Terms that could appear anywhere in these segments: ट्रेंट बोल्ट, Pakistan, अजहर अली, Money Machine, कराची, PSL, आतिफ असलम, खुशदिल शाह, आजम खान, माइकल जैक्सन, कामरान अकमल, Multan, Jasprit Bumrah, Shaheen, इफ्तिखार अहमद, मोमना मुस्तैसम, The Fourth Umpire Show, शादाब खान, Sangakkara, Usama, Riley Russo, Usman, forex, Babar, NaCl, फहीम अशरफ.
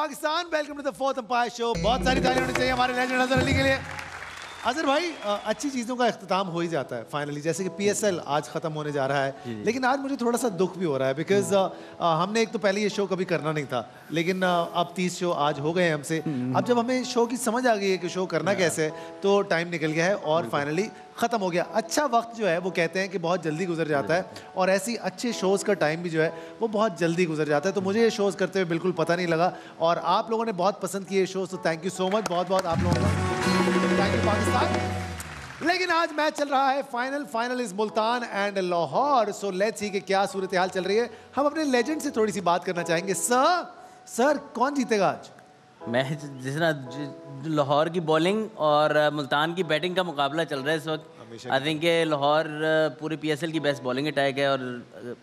Pakistan, welcome to the fourth umpire show. बहुत सारी तालियां होनी चाहिए हमारे लेजेंड अजहर अली के लिए। अजहर भाई, अच्छी चीज़ों का अख्ताम हो ही जाता है फाइनली, जैसे कि PSL आज ख़त्म होने जा रहा है, लेकिन आज मुझे थोड़ा सा दुख भी हो रहा है बिकॉज हमने एक तो पहले ये शो कभी करना नहीं था, लेकिन अब 30 शो आज हो गए हैं हमसे। अब जब हमें शो की समझ आ गई है कि शो करना कैसे है, तो टाइम निकल गया है और फाइनली ख़त्म हो गया। अच्छा वक्त जो है वो कहते हैं कि बहुत जल्दी गुजर जाता है, और ऐसी अच्छे शोज़ का टाइम भी जो है वो बहुत जल्दी गुजर जाता है। तो मुझे ये शोज़ करते हुए बिल्कुल पता नहीं लगा, और आप लोगों ने बहुत पसंद किए शोज़, तो थैंक यू सो मच, बहुत बहुत आप लोगों का थैंक यू पाकिस्तान। लेकिन आज मैच चल रहा है final is Multan and Lahore, so let's see कि क्या सूरत हाल चल रही है। हम अपने लेजेंड से थोड़ी सी बात करना चाहेंगे। सर कौन जीतेगा आज? मैच जिस तरह लाहौर की बॉलिंग और मुल्तान की बैटिंग का मुकाबला चल रहा है इस वक्त, आई थिंक लाहौर पूरे PSL की बेस्ट बॉलिंग अटैक है, और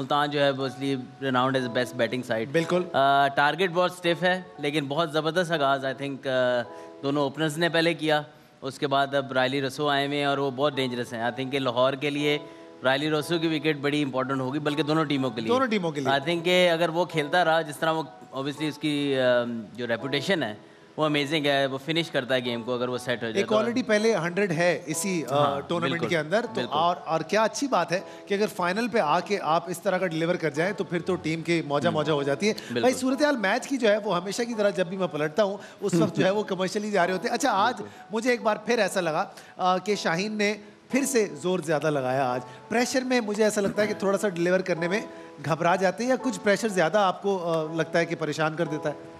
मुल्तान जो है वो इसलिए renowned as best batting side. बिल्कुल, टारगेट बहुत स्टिफ है, लेकिन बहुत ज़बरदस्त आगाज़ आई थिंक दोनों ओपनर्स ने पहले किया, उसके बाद अब रायली रसो आए हुए हैं और वो बहुत डेंजरस हैं। आई थिंक लाहौर के लिए रायली रसो की विकेट बड़ी इंपॉर्टेंट होगी, बल्कि दोनों टीमों के लिए आई थिंक अगर वो खेलता रहा जिस तरह वो, ऑब्वियसली उसकी जो रेपुटेशन है वो अमेजिंग है, वो फिनिश करता है गेम को अगर वो सेट हो जाए। एक ऑलरेडी पहले 100 है इसी टूर्नामेंट के अंदर, तो और क्या अच्छी बात है कि अगर फाइनल पे आके आप इस तरह का डिलीवर कर जाएं तो फिर तो टीम की मौजा हो जाती है। भाई सूरत हाल मैच की जो है वो हमेशा की तरह जब भी मैं पलटता हूँ उस वक्त जो है वो कमर्शियली जा रहे होते हैं। अच्छा, आज मुझे एक बार फिर ऐसा लगा कि शाहीन ने फिर से जोर ज़्यादा लगाया। आज प्रेशर में मुझे ऐसा लगता है कि थोड़ा सा डिलीवर करने में घबरा जाते हैं, या कुछ प्रेशर ज़्यादा आपको लगता है कि परेशान कर देता है?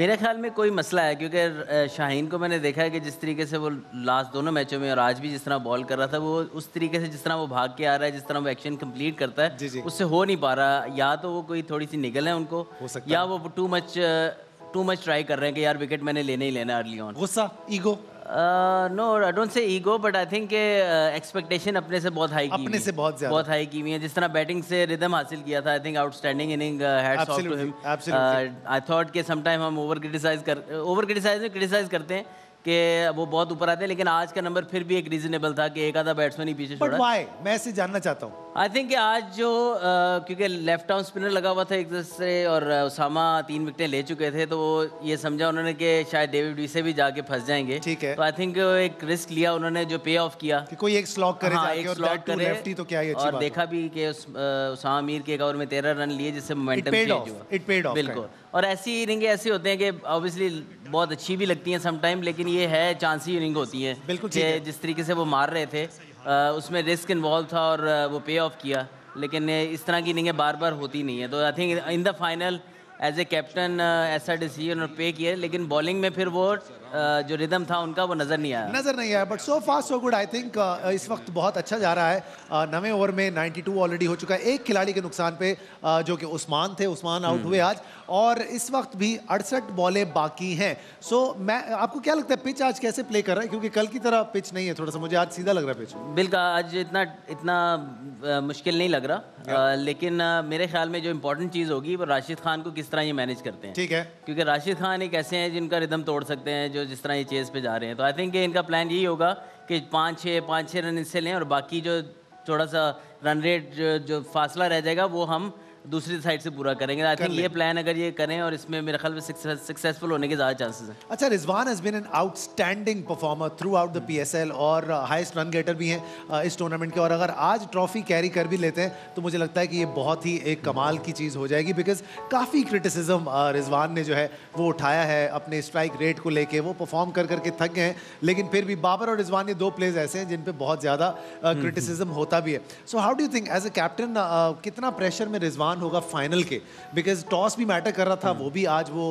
मेरे ख्याल में कोई मसला है, क्योंकि शाहीन को मैंने देखा है कि जिस तरीके से वो लास्ट दोनों मैचों में और आज भी जिस तरह बॉल कर रहा था, वो उस तरीके से जिस तरह वो भाग के आ रहा है, जिस तरह वो एक्शन कंप्लीट करता है, उससे हो नहीं पा रहा। या तो वो कोई थोड़ी सी निगल है उनको, या वो टू मच ट्राई कर रहे हैं कि यार विकेट मैंने लेना ही लेना अर्ली ऑन। गुस्सा, ego? No, I don't say ego, but I think expectation अपने से बहुत हाई की हुई है। जिस तरह बैटिंग से रिदम हासिल किया था, I think outstanding inning, hats off to him. I thought कि समटाइम हम ओवर क्रिटिसाइज करते हैं कि वो बहुत ऊपर आते हैं, लेकिन आज का नंबर फिर भी एक रीजनेबल था कि एक आधा बैट्समैन ही पीछे छोड़ा। मैं इसे जानना चाहता हूँ, आई थिंक आज जो क्योंकि लेफ्ट आर्म स्पिनर लगा हुआ था एक तरह से, और उसामा 3 विकेटें ले चुके थे, तो ये समझा उन्होंने कि शायद डेविड वी से भी जाके फंस जाएंगे, ठीक है, तो आई थिंक एक रिस्क लिया उन्होंने जो पे ऑफ किया कि कोई एक स्लॉग करे, हाँ, एक स्लॉग करे, तो क्या ही अच्छी बात। और देखा भी कि उसामा मीर के एक ओवर में 13 रन लिए, जिससे मोमेंटम चेंज हुआ। बिल्कुल, और ऐसी इनिंग ऐसे होते हैं कि ऑब्वियसली बहुत अच्छी भी लगती हैं समटाइम, लेकिन ये है चांसी इनिंग होती है। बिल्कुल, जिस तरीके से वो मार रहे थे उसमें रिस्क इन्वॉल्व था और वो पे ऑफ किया, लेकिन इस तरह की इनिंगें बार बार होती नहीं है। तो I think in the final as a captain ऐसा डिसीजन पे किया, लेकिन बॉलिंग में फिर वो जो रिदम था उनका वो नज़र नहीं आया। But so fast so good, I think इस वक्त बहुत अच्छा जा रहा है। 9वें ओवर में 92 ऑलरेडी हो चुका है, एक खिलाड़ी के नुकसान पे जो कि उस्मान थे, उस्मान आउट हुए आज, और इस वक्त भी 68 बॉलें बाकी हैं। सो मैं आपको क्या लगता है पिच आज कैसे प्ले कर रहा है, क्योंकि कल की तरह पिच नहीं है, थोड़ा सा मुझे आज सीधा लग रहा है पिच। बिल्कुल, आज इतना मुश्किल नहीं लग रहा, लेकिन मेरे ख्याल में जो इम्पोर्टेंट चीज़ होगी वो राशिद खान को किस तरह ये मैनेज करते हैं, ठीक है, क्योंकि राशिद खान एक ऐसे हैं जिनका रिदम तोड़ सकते हैं, जो जिस तरह ये चेस पे जा रहे हैं। तो आई थिंक इनका प्लान यही होगा कि 5-6 रन इससे लें, और बाकी जो थोड़ा सा रन रेट जो फासला रह जाएगा वो हम दूसरी साइड से पूरा करेंगे। आई थिंक ये प्लान अगर ये करें, और इसमें मेरे ख्याल में सक्सेसफुल होने के ज़्यादा चांसेस हैं। अच्छा, Rizwan has been an outstanding performer throughout the PSL, और हाईएस्ट रन गेटर भी हैं इस टूर्नामेंट के, और अगर आज ट्रॉफी कैरी कर भी लेते हैं तो मुझे लगता है कि ये बहुत ही एक कमाल की चीज़ हो जाएगी, बिकॉज काफ़ी क्रिटिसिज्म रिजवान ने जो है वो उठाया है अपने स्ट्राइक रेट को लेके, वो परफॉर्म कर करके थक गए हैं, लेकिन फिर भी बाबर और रिजवान ये 2 प्लेयर्स ऐसे हैं जिन पर बहुत ज़्यादा क्रिटिसिज्म होता भी है। So how do you think as a captain कितना प्रेशर में रिजवान होगा फाइनल के, बिकॉज टॉस भी मैटर कर रहा था, वो भी आज वो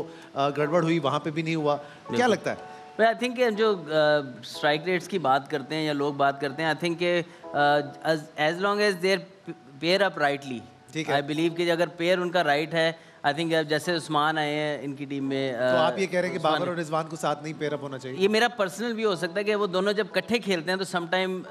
गड़बड़ हुई, वहाँ पे भी नहीं हुआ। क्या लगता है? आई थिंक जो स्ट्राइक रेट्स की बात करते हैं या लोग बात करते हैं, I think as long as they're pair up rightly, I believe कि अगर पेयर उनका राइट है, आई थिंक जैसे उस्मान आए हैं इनकी टीम में, तो आप ये कह रहे हैं कि बाबर और रिजवान को साथ नहीं पेयर अप होना चाहिए? ये मेरा पर्सनल भी हो सकता है कि वो दोनों जब इकट्ठे खेलते हैं तो समटाइम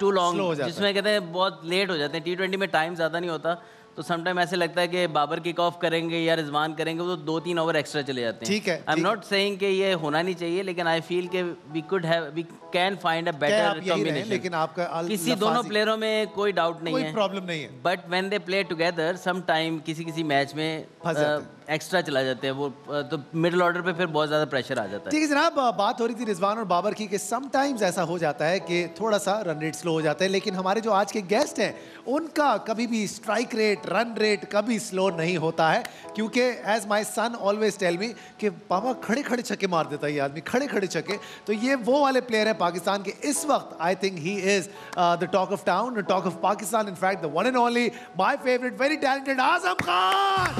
टू लॉन्ग, जिसमें कहते हैं बहुत लेट हो जाते हैं। T20 में टाइम ज़्यादा नहीं होता, तो समटाइम ऐसे लगता है कि बाबर किक ऑफ करेंगे या रिजवान करेंगे, तो 2-3 ओवर एक्स्ट्रा चले जाते हैं। ठीक है, आई एम नॉट सेइंग कि ये होना नहीं चाहिए, लेकिन आई फील कि we can find a better combination. लेकिन आपका किसी दोनों प्लेयरों में कोई डाउट नहीं है, कोई प्रॉब्लम नहीं है, but when they play together some time किसी मैच में एक्स्ट्रा चला जाते हैं वो, तो मिडिल ऑर्डर पे फिर बहुत ज़्यादा प्रेशर आ जाता है। ठीक है जनाब, बात हो रही थी रिजवान और बाबर की कि समटाइम्स ऐसा हो जाता है कि थोड़ा सा रन रेट स्लो हो जाता है, लेकिन हमारे जो आज के गेस्ट हैं उनका कभी भी स्ट्राइक रेट, रन रेट कभी स्लो नहीं होता है, क्योंकि as my son always tell me कि बाबा खड़े खड़े छक्के मार देता है ये आदमी, खड़े खड़े छक्के। तो ये वो वाले प्लेयर हैं पाकिस्तान के इस वक्त, I think he is the talk of town, the talk of Pakistan, in fact the one and only, my favourite very talented आजम खान।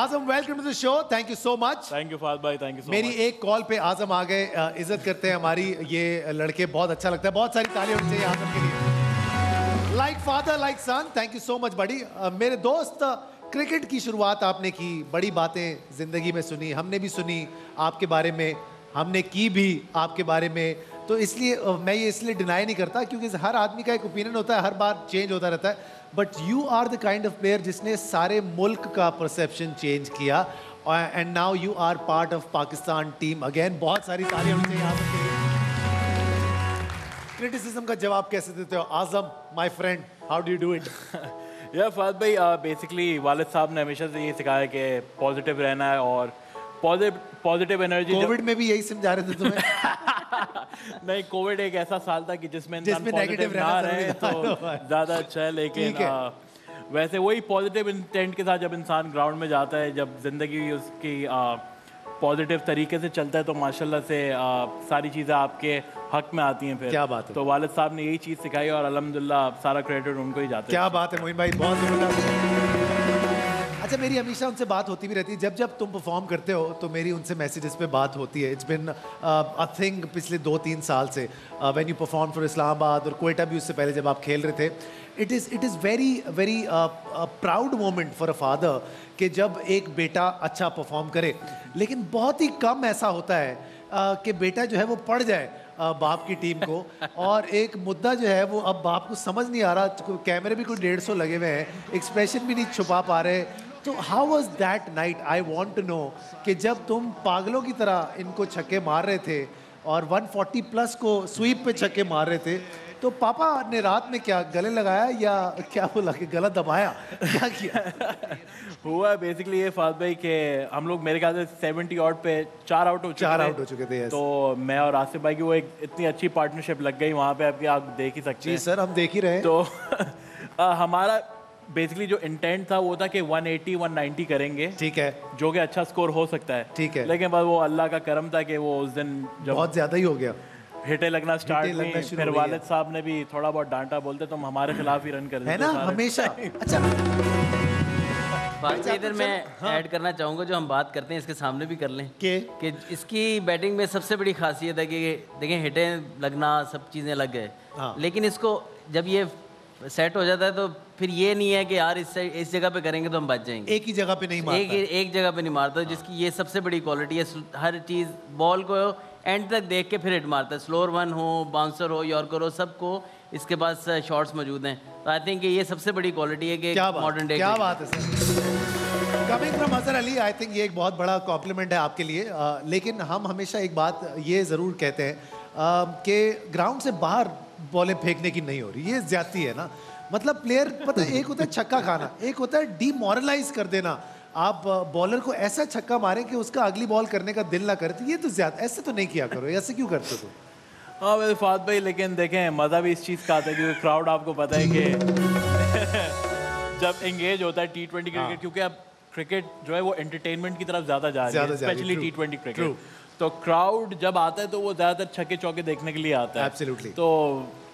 Azam, welcome to the show, thank you so much. Thank you Fahad भाई, thank you so much. मेरी एक call पे आजम आ गए, इज्जत करते हैं हमारी ये लड़के, बहुत अच्छा लगता है, बहुत सारी तालियां होनी चाहिए आजम के लिए। Like father like son, thank you so much बड़ी। मेरे दोस्त, क्रिकेट की शुरुआत आपने की, बड़ी बातें जिंदगी में सुनी, हमने भी सुनी आपके बारे में, हमने की भी आपके बारे में, तो इसलिए मैं ये इसलिए डिनाई नहीं करता क्योंकि हर आदमी का एक ओपिनियन होता है, हर बार चेंज होता रहता है, but you are the kind of player जिसने सारे मुल्क का परसेप्शन चेंज किया, and now you are part of Pakistan team again. बहुत सारी तालियां होनी चाहिए आजम के लिए। क्रिटिसिज्म का जवाब कैसे देते हो Azam, my friend, how do you do it? या फहद भाई, बेसिकली वालिद साहब ने हमेशा से ये सिखाया कि पॉजिटिव रहना है और पॉजिटिव एनर्जी। कोविड में भी यही समझा रहे थे तुम्हें? नहीं, कोविड एक ऐसा साल था कि जिसमें नेगेटिव ना रहे तो ज़्यादा अच्छा है, लेकिन वैसे वही पॉजिटिव इंटेंट के साथ जब इंसान ग्राउंड में जाता है, जब जिंदगी उसकी पॉजिटिव तरीके से चलता है, तो माशाल्लाह से सारी चीज़ें आपके हक में आती हैं फिर। क्या बात है, तो वालिद साहब ने यही चीज़ सिखाई और अल्हम्दुलिल्लाह सारा क्रेडिट उनको ही जाता है। क्या बात है मोइन भाई, बहुत ज़बरदस्त। अच्छा, मेरी हमेशा उनसे बात होती भी रहती है, जब जब तुम परफॉर्म करते हो तो मेरी उनसे मैसेजेस पे बात होती है। इट्स बिन आई थिंक पिछले 2-3 साल से, when you perform for Islamabad और क्वेटा भी उससे पहले जब आप खेल रहे थे, it is very very proud moment for a father कि जब एक बेटा अच्छा परफॉर्म करे, लेकिन बहुत ही कम ऐसा होता है कि बेटा जो है वो पढ़ जाए बाप की टीम को। और एक मुद्दा जो है वो अब बाप को समझ नहीं आ रहा, कैमरे भी कोई 150 लगे हुए हैं, एक्सप्रेशन भी नहीं छुपा पा रहे। तो how was that night, I want to know कि जब तुम पागलों की तरह इनको छक्के मार रहे थे और 140 प्लस को स्वीप पे छक्के मार रहे थे, तो पापा ने रात में क्या गले लगाया या क्या बोला कि गला दबाया, क्या किया? हुआ बेसिकली ये फहद भाई के हम लोग, मेरे ख्याल से 70 odd पे 4 आउट हो चुके थे। तो मैं और आसिफ भाई की वो एक इतनी अच्छी पार्टनरशिप लग गई वहाँ पे, आपकी आप देख ही सकते हैं। जी सर, हम देख ही रहे। तो हमारा बेसिकली जो इंटेंट था वो था कि 180 190 करेंगे, ठीक है, जो कि अच्छा स्कोर हो सकता है, ठीक है, लेकिन बस वो अल्लाह का करम था कि वो उस दिन बहुत ज़्यादा ही हो गया, हिटे लगना स्टार्ट हुई। फिर वालिद साहब ने भी थोड़ा बहुत डांटा, बोलते तुम हमारे खिलाफ ही रन कर देते हो हमेशा। अच्छा, इधर मैं ऐड करना चाहूँगा, जो हम बात करते हैं इसके सामने भी कर लें कि इसकी बैटिंग में सबसे बड़ी खासियत है कि देखें हिटें लगना, सब चीज़ें लग गए, लेकिन इसको जब ये सेट हो जाता है तो फिर ये नहीं है कि यार इस जगह पे करेंगे तो हम बच जाएंगे, एक ही जगह पे नहीं मारता, एक जगह पे नहीं मारता। हाँ। जिसकी ये सबसे बड़ी क्वालिटी है, हर चीज़ बॉल को एंड तक देख के फिर हिट मारता है, स्लोअर वन हो, बाउंसर हो, यॉर्कर हो, सबको इसके पास शॉट्स मौजूद हैं। तो आई थिंक ये सबसे बड़ी क्वालिटी है कि मॉडर्न डे। क्या बात है sir, coming from Azhar Ali, I think ये एक बहुत बड़ा कॉम्प्लीमेंट है आपके लिए। लेकिन हम हमेशा एक बात ये ज़रूर कहते हैं कि ग्राउंड से बाहर बॉलें फेंकने की नहीं हो रही, ये ज्यादती है ना, मतलब प्लेयर पता है, एक होता है छक्का खाना, एक होता है डीमोरलाइज कर देना, आप बॉलर को ऐसा छक्का मारें कि उसका अगली बॉल करने का दिल ना करे, तो ये तो ज्यादा, ऐसे तो नहीं किया करो, ऐसे क्यों करते हो? हाँ वैसे फहद भाई, लेकिन देखें मज़ा भी इस चीज़ का आता है क्योंकि क्राउड आपको पता है कि जब एंगेज होता है T20 क्रिकेट, क्योंकि अब क्रिकेट जो है वो एंटरटेनमेंट की तरफ ज़्यादा जा रही है, स्पेशली T20 क्रिकेट, तो क्राउड जब आता है तो वो ज़्यादातर छक्के चौके देखने के लिए आता है। Absolutely. तो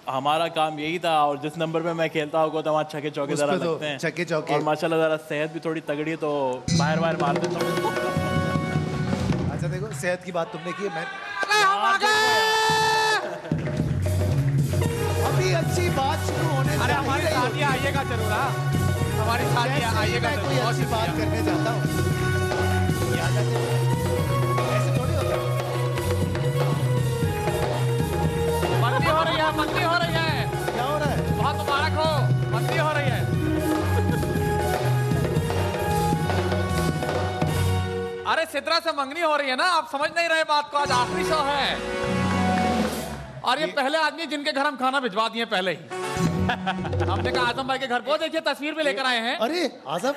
हमारा काम यही था, और जिस नंबर पे मैं खेलता होगा तो वहाँ छक्के चौके ज़रा लगते हैं, छक्के चौके, और माशाल्लाह ज़रा सेहत भी थोड़ी तगड़ी है तो बाहर बाहर मार देता हूँ। अच्छा देखो, सेहत की बात तुमने की, अभी अच्छी बात शुरू होने, हमारे साथ आइएगा, जरूर हमारे साथ आइएगा, कोई अच्छी बात करने जाता हूँ। अरे सिद्रा से मंगनी हो रही है ना, आप समझ नहीं रहे बात को। आज आखिरी शो है और ये पहले आदमी जिनके घर हम खाना भिजवा दिए पहले ही। हमने कहा आजम भाई के घर को देखिए, तस्वीर भी लेकर आए हैं। अरे आजम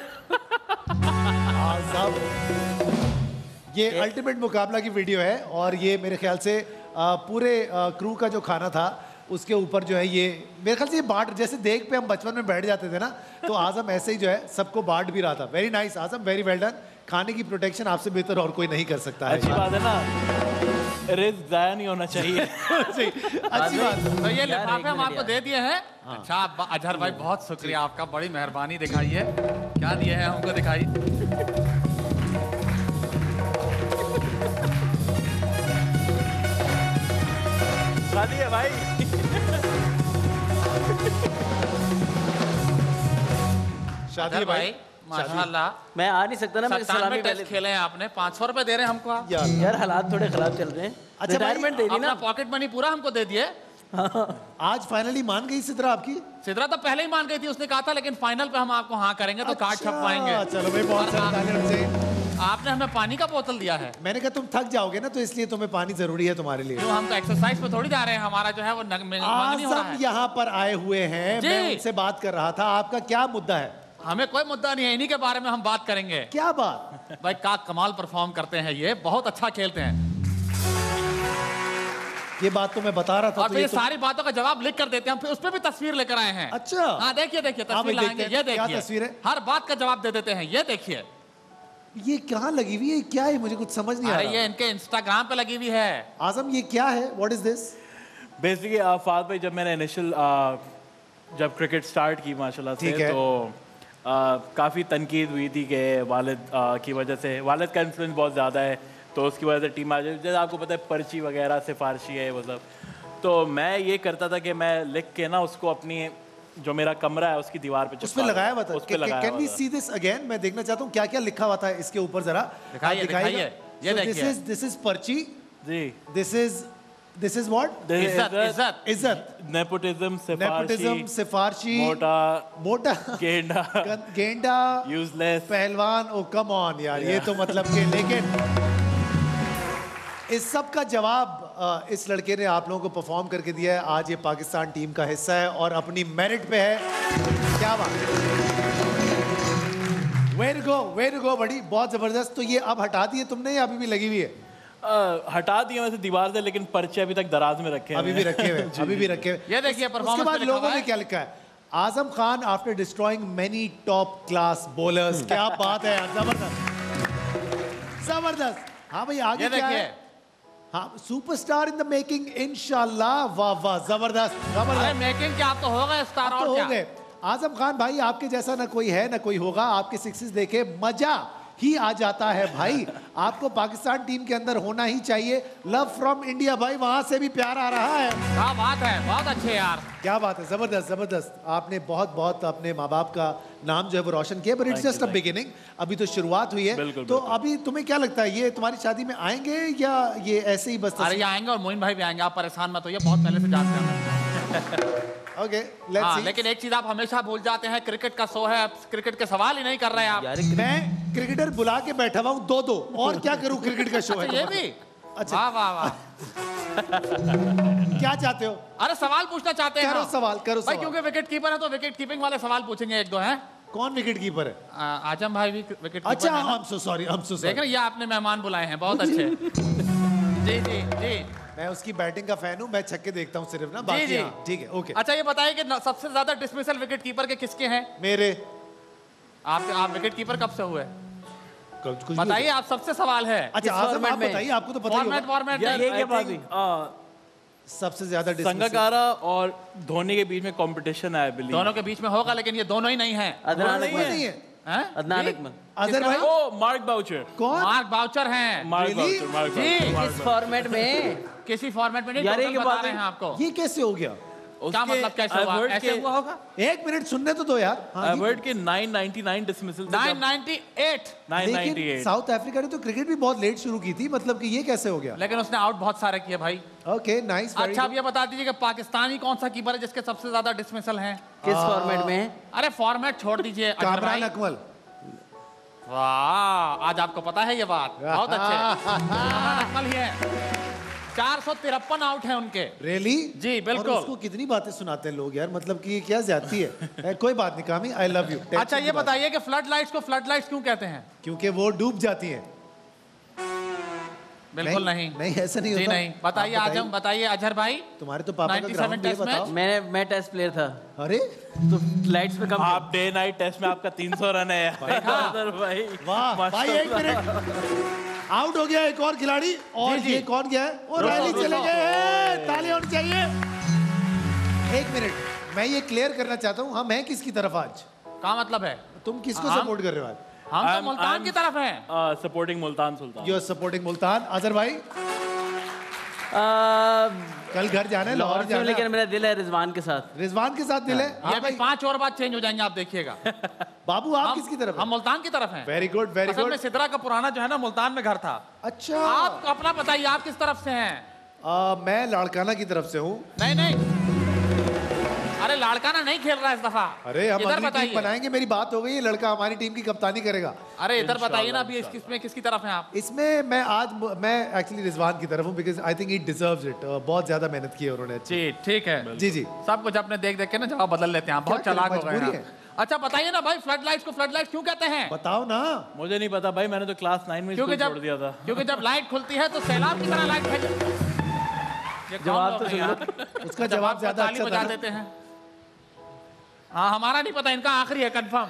ये अल्टीमेट मुकाबला की वीडियो है और ये मेरे ख्याल से पूरे क्रू का जो खाना था उसके ऊपर जो है ये मेरे ख्याल से ये बाट, जैसे देख पे हम बचपन में बैठ जाते थे ना, तो आजम ऐसे ही जो है सबको बाट भी रहा था। Very nice Azam, very well done. खाने की प्रोटेक्शन आपसे बेहतर और कोई नहीं कर सकता है। अच्छी बात है ना, रिस्क जाया नहीं होना चाहिए। अच्छी बात। तो ये लिफाफे हम आपको दे दिए हैं। अच्छा अजहर भाई बहुत शुक्रिया आपका, बड़ी मेहरबानी। दिखाइए क्या दिए हैं हमको, दिखाइए। खाली है भाई। शादी भाई माशाल्लाह। मैं आ नहीं सकता ना, मैं सलामी टेस्ट खेले हैं आपने। 500 रुपए दे रहे हैं हमको आप। यार हालात थोड़े खराब चल रहे हैं। अच्छा रिटायरमेंट दे दी ना, पॉकेट मनी पूरा हमको दे दिए। आज फाइनली मान गई सिद्रा आपकी। सिद्रा तो पहले ही मान गई थी, उसने कहा था, लेकिन फाइनल पे हम आपको हाँ करेंगे तो कार्ड छप पाएंगे। चलो भाई बहुत अच्छा, आपने हमें पानी का बोतल दिया है। मैंने कहा तुम थक जाओगे ना, तो इसलिए तुम्हें पानी जरूरी है तुम्हारे लिए। हम तो एक्सरसाइज पे थोड़ी जा रहे हैं, हमारा जो है वो आजम यहाँ पर आए हुए हैं। मैं उनसे बात कर रहा था, आपका क्या मुद्दा है? हमें कोई मुद्दा नहीं है, इन्हीं के बारे में हम बात करेंगे। क्या बात भाई, का कमाल परफॉर्म करते हैं ये, बहुत अच्छा खेलते हैं। ये बात तो मैं बता रहा था। और ये सारी बातों का जवाब लिख कर देते हैं हम, फिर उसपे भी तस्वीर लेकर आए हैं। अच्छा हाँ देखिए देखिए तस्वीर लाएंगे। ये देखिए तस्वीर है, हर बात का जवाब दे देते हैं। ये देखिए ये कहाँ लगी हुई है, क्या है, मुझे कुछ समझ नहीं आ रहा। ये इनके इंस्टाग्राम पे लगी हुई है। आजम ये क्या है, what is this? Basically Fahad भाई जब मैंने इनिशियल जब क्रिकेट स्टार्ट की माशाल्लाह से, तो काफ़ी तनकीद हुई थी कि वालिद की वजह से, वालिद का इन्फ्लुएंस बहुत ज़्यादा है, तो उसकी वजह से टीम आ जाए। जैसे आपको पता है पर्ची वगैरह सिफारशी है वो सब। तो मैं ये करता था कि मैं लिख के ना उसको अपनी जो मेरा कमरा है उसकी दीवार पे उस पे लगाया हुआ था। Can we see this again? मैं देखना चाहता हूँ क्या क्या लिखा हुआ था इसके ऊपर, जरा दिखाइए। दिस इज पर्ची जी, दिस इज व्हाट? इज्जत, इज्जत, नेपोटिज्म, सिफारशी, मोटा, गेंडा, यूजलेस, पहलवान। ओ कम ऑन यार, ये तो मतलब के लेकिन इस सब का जवाब इस लड़के ने आप लोगों को परफॉर्म करके दिया है। आज ये पाकिस्तान टीम का हिस्सा है और अपनी मेरिट पे है। क्या बात, वेर गो बड़ी, बहुत ज़बरदस्त। तो ये अब हटा दिए तुमने या अभी भी लगी हुई है? हटा दिया वैसे दीवार से, लेकिन पर्चे अभी तक दराज में रखे हैं। अभी भी रखे हुए। ये देखिए परफॉर्मेंस के बाद लोगों ने क्या लिखा है। आजम खान after destroying many top class bowlers. क्या बात है, जबरदस्त जबरदस्त। हाँ भाई आगे क्या है? हाँ सुपरस्टार इन द मेकिंग इंशाल्लाह। वाह वाह जबरदस्त जबरदस्त। मेकिंग क्या, आप तो हो गए स्टार और क्या? आजम खान भाई आपके जैसा ना कोई है ना कोई होगा। आपके सिक्सेस देखे मजा ही आ जाता है भाई। आपको पाकिस्तान टीम के अंदर होना ही चाहिए। लव फ्रॉम इंडिया भाई, वहाँ से भी प्यार आ रहा है। क्या बात है, बहुत अच्छे यार, क्या बात है, जबरदस्त जबरदस्त। आपने बहुत बहुत अपने माँ बाप का नाम जो है वो रोशन किया, but it's just a beginning, अभी तो शुरुआत हुई है। बिल्कुल, तो बिल्कुल। अभी तुम्हें क्या लगता है ये तुम्हारी शादी में आएंगे या ये ऐसे ही बस? अरे आएंगे और मोइन भाई भी आएंगे, आप परेशान मत होइए, बहुत पहले से जानते हैं। Okay, let's see. लेकिन एक चीज आप हमेशा भूल जाते हैं, क्रिकेट का शो है, आप क्रिकेट के सवाल ही नहीं कर रहे हैं आप। मैं क्रिकेटर बुला के बैठा हुआ हूँ दो और क्या करूँ, क्रिकेट का शो है ये भी। अच्छा वाह वाह वाह। क्या चाहते हो? अरे सवाल पूछना चाहते हैं। करो सवाल, करो सवाल। भाई क्योंकि विकेट कीपर है तो विकेट कीपिंग वाले सवाल पूछेंगे एक दो हैं। कौन विकेट कीपर है? आजम भाई भी विकेट कीपर। अच्छा I'm so sorry, I'm so sorry। देख रहे हैं ये आपने मेहमान बुलाए हैं बहुत अच्छे। जी जी जी, मैं उसकी बैटिंग का फैन हूँ, मैं छक्के देखता हूँ सिर्फ ना, बाकी ठीक है ओके। अच्छा ये बताइए कि सबसे ज्यादा डिसमिसल विकेट कीपर के किसके हैं? मेरे। आप विकेट कीपर कब से हुए बताइए, आप सबसे सवाल है। अच्छा आजम आप बताइए, आपको तो पता ही होगा। सबसे ज्यादा संगकारा और धोनी के बीच में कंपटीशन है, दोनों के बीच में होगा, लेकिन ये दोनों ही नहीं है। अदर भाई वो मार्क बाउचर। कौन? मार्क बाउचर हैं। मार्क बाउचर किस फॉर्मेट में? किसी फॉर्मेट में नहीं, टोटल बता रहे हैं आपको। ये कैसे हो गया, क्या मतलब कैसे हुआ, ऐसे हुआ होगा? एक मिनट सुनने तो दो यार। वर्ल्ड के 999 डिसमिसल, 998। लेकिन साउथ अफ्रीका ने तो क्रिकेट भी बहुत लेट शुरू की थी, मतलब कि ये कैसे हो गया? लेकिन उसने आउट बहुत सारे किए भाई। Okay nice. अच्छा आप ये बता दीजिए कि पाकिस्तानी कौन सा कीपर है जिसके सबसे ज्यादा डिसमिसल हैं, किस फॉर्मेट में? अरे फॉर्मेट छोड़ दीजिए, कामरान अकमल। वाह, आज आपको पता है ये बात, बहुत अच्छे। 453 आउट हैं उनके। रियली? जी बिल्कुल। और उसको कितनी बातें सुनाते हैं लोग यार, मतलब कि क्या ज्यादती है। कोई बात नहीं कामी, आई लव यू। अच्छा ये बताइए कि फ्लड लाइट्स को फ्लड लाइट्स क्यों कहते हैं? क्योंकि वो डूब जाती है। बिल्कुल नहीं, नहीं ऐसा नहीं होता। नहीं बताइए आजम, बताइए अजहर भाई, तुम्हारे तो पापा का ग्राउंड टेस्ट मैच। मैं टेस्ट प्लेयर था। अरे तो लाइट्स पे कम। आप डे नाइट टेस्ट में आपका 300 रन है यार भाई। वाह भाई, एक मिनट, आउट हो गया एक और खिलाड़ी। और ये कौन गया है? और रायली चले गए। ताली होनी चाहिए। एक मिनट, मैं ये क्लियर करना चाहता हूँ, हम हैं किसकी तरफ आज? क्या मतलब है, तुम किसको सपोर्ट कर रहे हो आज? हम तो मुल्तान की तरफ हैं। Supporting Multan Sultan. You are supporting Multan. Azhar भाई कल घर जाना है, लाहौर जाना है, लेकिन मेरा दिल है रिजवान के साथ। रिजवान के साथ दिल है। अभी 5 और बात चेंज हो जाएंगे, आप देखिएगा। बाबू आप किसकी तरफ हैं? हम मुल्तान की तरफ हैं। Very good, very good. Sidra का पुराना जो है ना मुल्तान में घर था। अच्छा, आप अपना बताइए, आप किस तरफ से हैं? मैं लाड़काना की तरफ से हूँ। नहीं, अरे लाड़काना नहीं खेल रहा इस दफा। अरे हम अपनी टीम बनाएंगे, मेरी बात हो गई है, लड़का हमारी टीम की कप्तानी करेगा। अरे इधर बताइए ना, अभी इसमें किसकी तरफ हैं आप? इसमें मैं आज मैं एक्चुअली रिजवान की तरफ हूँ, because I think he deserves it. बहुत ज्यादा मेहनत की है उन्होंने। जी ठीक है जी जी, सब कुछ अपने देख देख के ना जवाब बदल लेते हैं, बहुत चालाक हो गए हैं। अच्छा बताइए ना भाई, फ्लड लाइट्स को फ्लड लाइट्स क्यों कहते हैं? बताओ ना। मुझे नहीं पता भाई, मैंने तो क्लास 9 में स्कूल छोड़ दिया था। क्योंकि जब लाइट खुलती है तो सैलाब की तरह लाइट फेंक। जवाब तो उसका जवाब ज्यादा अच्छा बता देते हैं। हाँ हमारा नहीं पता, इनका आखिरी है कंफर्म।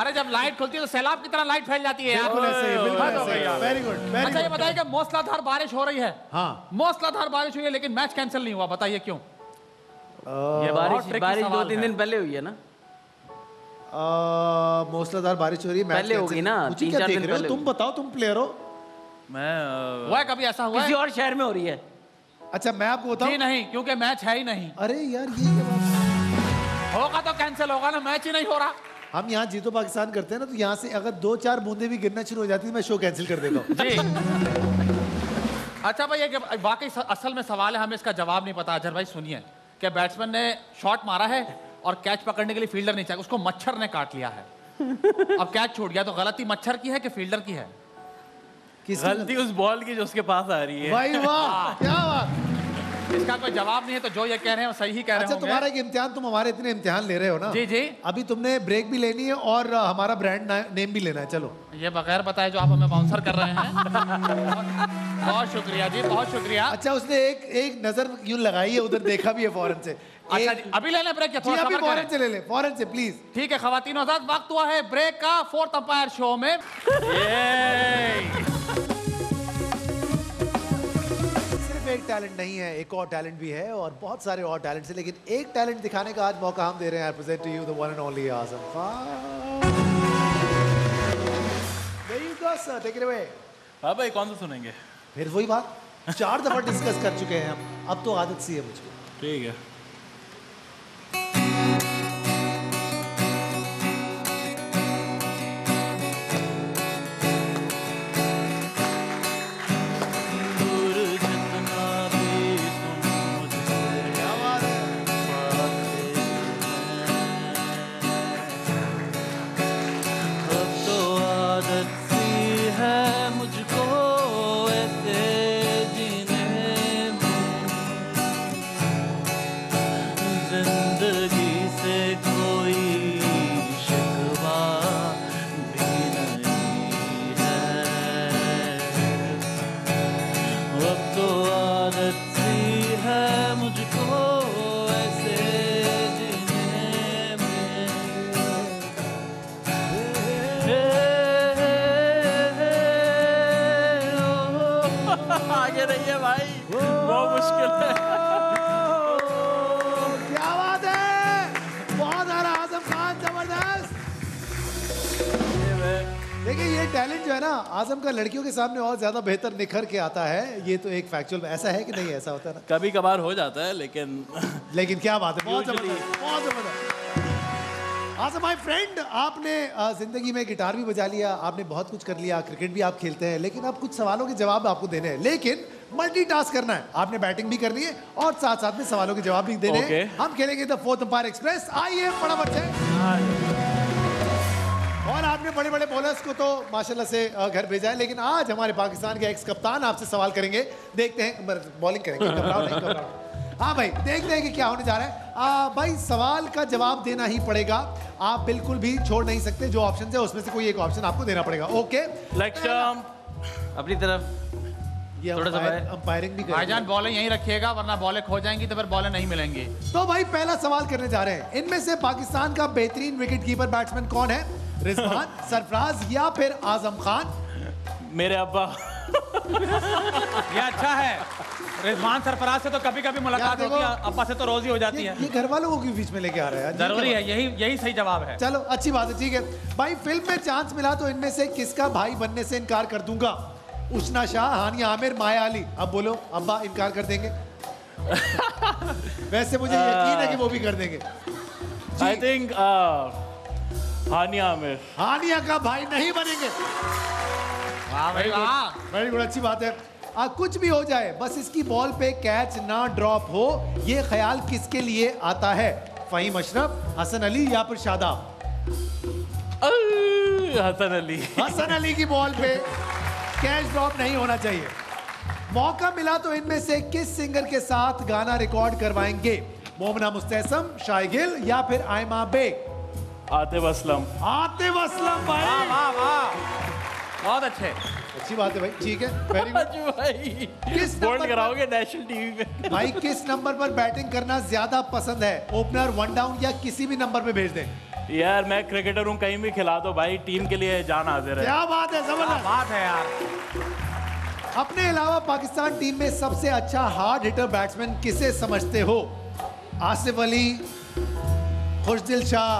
अरे जब लाइट खुलती है तो सैलाब की तरह लाइट फैल जाती है। Very good. अच्छा ये बताइए कि मौसलाधार बारिश हो रही है। हाँ मौसलाधार बारिश हुई है, लेकिन मैच कैंसिल नहीं हुआ, बताइए क्यों? ये बारिश 2-3 दिन पहले हुई है ना। मौसलाधार बारिश हो रही है, पहले होगी ना, 3-4 दिन पहले। तुम बताओ, तुम प्लेयर हो। मैं हुआ कभी ऐसा हुआ? किसी और शहर में हो रही है। अच्छा मैं आपको बताऊं? जी नहीं, क्योंकि मैच है ही नहीं। अरे यार ये क्या बात, होगा तो कैंसिल होगा ना, मैच ही नहीं हो रहा। हम यहाँ जीतो पाकिस्तान करते हैं ना, तो यहाँ से अगर 2-4 बूंदे भी गिरना शुरू हो जाती है, मैं शो कैंसिल कर देता हूँ। अच्छा भाई ये वाकई असल में सवाल है, हमें इसका जवाब नहीं पता। अजहर भाई सुनिए, क्या बैट्समैन ने शॉट मारा है और कैच पकड़ने के लिए फील्डर नहीं चाहिए, उसको मच्छर ने काट लिया है, अब कैच छूट गया, तो गलती मच्छर की है कि फील्डर की है? गलती उस बॉल की जो उसके पास आ रही है। भाई वाह क्या बात, इसका कोई जवाब नहीं है, तो जो ये कह रहे हैं वो सही ही कह रहे हैं। अच्छा तुम्हारा एक इम्तिहान, तुम हमारे इतने इम्तिहान ले रहे हो ना। जी जी, अभी तुमने ब्रेक भी लेनी है और हमारा ब्रांड नेम भी लेना है। चलो ये बगैर बताए जो आप हमें बाउंसर कर रहे हैं। बहुत शुक्रिया जी, बहुत शुक्रिया। अच्छा उसने एक नजर यूं लगाई है, उधर देखा भी है फौरन से। अच्छा अभी ले लें ब्रेक या थोड़ा सब्र करें? फौरन से ले लें, फौरन से प्लीज। ठीक है खवातीन, वक्त हुआ है ब्रेक का। 4th अंपायर शो में एक टैलेंट नहीं है, एक और टैलेंट भी है और बहुत सारे और टैलेंट्स हैं, लेकिन एक टैलेंट दिखाने का आज मौका हम दे रहे हैं। I present to you the one and only Azam Khan. There you go sir, take it away. हां भाई कौन सा सुनेंगे? फिर वही बात, 4 दफा डिस्कस कर चुके हैं हम, अब तो आदत सी है मुझको। ठीक है का लड़कियों के सामने और ज्यादा बेहतर निखर के आता है, ये तो एक फैक्चुअल। ऐसा है कि नहीं ऐसा होता ना? कभी कभार हो जाता है, लेकिन क्या बात है, बहुत जबरदस्त, बहुत जबरदस्त। आज़म माय फ्रेंड, आपने जिंदगी में गिटार भी बजा लिया, आपने बहुत कुछ कर लिया, क्रिकेट भी आप खेलते हैं, लेकिन अब कुछ सवालों के जवाब आपको देने हैं, लेकिन मल्टीटास्क करना है। आपने बैटिंग भी करनी है और साथ साथ में सवालों के जवाब भी देने हैं। हम खेलेंगे द 4th अंपायर एक्सप्रेस। आइए फटाफट से, आपने बड़े बड़े बॉलर्स को तो माशाल्लाह से घर भेजा है, लेकिन आज हमारे पाकिस्तान के एक्स कप्तान आपसे सवाल करेंगे, देखते हैं बॉलिंग करेंगे। घबराओ नहीं, घबराओ। हाँ भाई, देखते हैं कि क्या होने जा रहा है। भाई सवाल का जवाब देना ही पड़ेगा, आप बिल्कुल भी छोड़ नहीं सकते। जो ऑप्शन है उसमें से कोई एक ऑप्शन आपको देना पड़ेगा। ओके, अपनी तरफ ये अंपायरिंग भी भाईजान, बॉलें यहीं रखिएगा वरना बॉलें खो जाएंगी तो फिर बॉलें नहीं मिलेंगी। तो भाई पहला सवाल करने जा रहे हैं, इनमें से पाकिस्तान का बेहतरीन विकेटकीपर बैट्समैन कौन है? रिजवान, सरफराज या फिर आजम खान? मेरे अब्बा। ये अच्छा है, रिजवान सरफराज से तो कभी कभी मुलाकात होती है, अब्बा से तो रोज ही हो जाती है। ये घर वालों को बीच में लेके आ रहा है, जरूरी है, यही सही जवाब है। चलो अच्छी बात है, ठीक है। भाई फिल्म में चांस मिला तो इनमें से किसका भाई बनने से इनकार कर दूंगा? उस्ना शाह, हानिया आमिर, माया अली। अब बोलो, अब्बा इनकार कर देंगे। वैसे मुझे यकीन है कि वो भी कर देंगे। I think हानिया आमिर। हानिया का भाई नहीं बनेंगे। वाह भाई वाह, वेरी गुड, अच्छी बात है। कुछ भी हो जाए बस इसकी बॉल पे कैच ना ड्रॉप हो, ये ख्याल किसके लिए आता है? फहीम अशरफ, हसन अली या फिर शादाब? हसन अली। हसन अली की बॉल पे कैच ड्रॉप नहीं होना चाहिए। मौका मिला तो इनमें से किस सिंगर के साथ गाना रिकॉर्ड करवाएंगे? मोमना मुस्तैसम, शाइगिल या फिर आयमा बेग? आतिफ असलम। आतिफ असलम भाई, वाह वाह वाह, बहुत अच्छे, अच्छी बात है भाई, ठीक है, वेरी गुड भाई। किस नंबर कराओगे नेशनल टीवी पे? भाई किस नंबर पर बैटिंग करना ज्यादा पसंद है? ओपनर, वन डाउन या किसी भी नंबर पे भेज दें? यार मैं क्रिकेटर हूँ, कहीं भी खिला दो भाई, टीम के लिए जान हाजिर है। क्या बात है, जबरदस्त बात है यार। अपने अलावा पाकिस्तान टीम में सबसे अच्छा हार्ड हिटर बैट्समैन किसे समझते हो? आसिफ अली, खुशदिल शाह,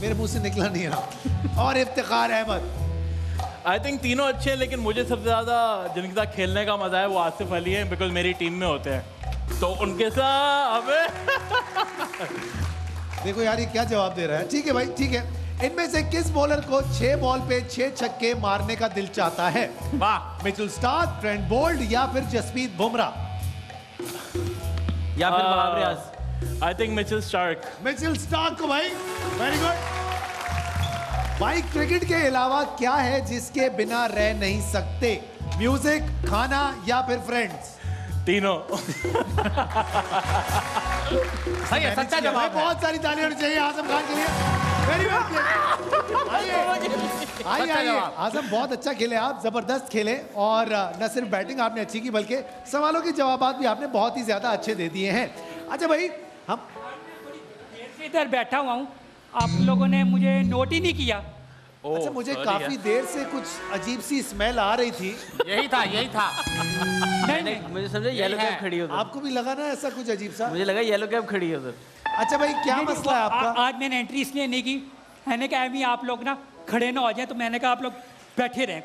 मेरे मुंह से निकला नहीं है, और इफ्तिखार अहमद। आई थिंक तीनों अच्छे हैं, लेकिन मुझे सबसे ज्यादा जिनके साथ खेलने का मजा है वो आसिफ अली है, बिकॉज मेरी टीम में होते हैं तो उनके साथ। देखो यार ये क्या जवाब दे रहा है, ठीक है भाई, ठीक है। इनमें से किस बॉलर को 6 बॉल पे 6 छक्के मारने का दिल चाहता है? वाह। मिचेल स्टार्क, ट्रेंट बोल्ट या फिर जसप्रीत बुमराह या फिर Babar Riaz? I think Mitchell Starc. Mitchell Starc को भाई, वेरी गुड। भाई क्रिकेट के अलावा क्या है जिसके बिना रह नहीं सकते? म्यूजिक, खाना या फिर फ्रेंड्स? तीनों। सही है, सच्चा जवाब। बहुत सारी तालियां होनी चाहिए आजम खान के लिए। वेरी गुड, आइए आजम, बहुत अच्छा खेले आप, जबरदस्त खेले, और न सिर्फ बैटिंग आपने अच्छी की बल्कि सवालों के जवाब भी आपने बहुत ही ज्यादा अच्छे दे दिए हैं। अच्छा भाई, हम इधर बैठा हुआ हूँ, आप लोगों ने मुझे नोट ही नहीं किया। अच्छा, मुझे काफी देर से कुछ अजीब सी स्मेल आ रही थी। यही था, यही था। नहीं नहीं, मुझे समझे येलो कैब खड़ी हो। आपको भी लगा ना ऐसा कुछ अजीब सा? मुझे लगा येलो कैब खड़ी हो। अच्छा भाई क्या मसला है आपका? आज मैंने एंट्री इसलिए नहीं की, मैंने कहा अभी आप लोग ना खड़े ना हो जाए, तो मैंने कहा आप लोग बैठे रहे।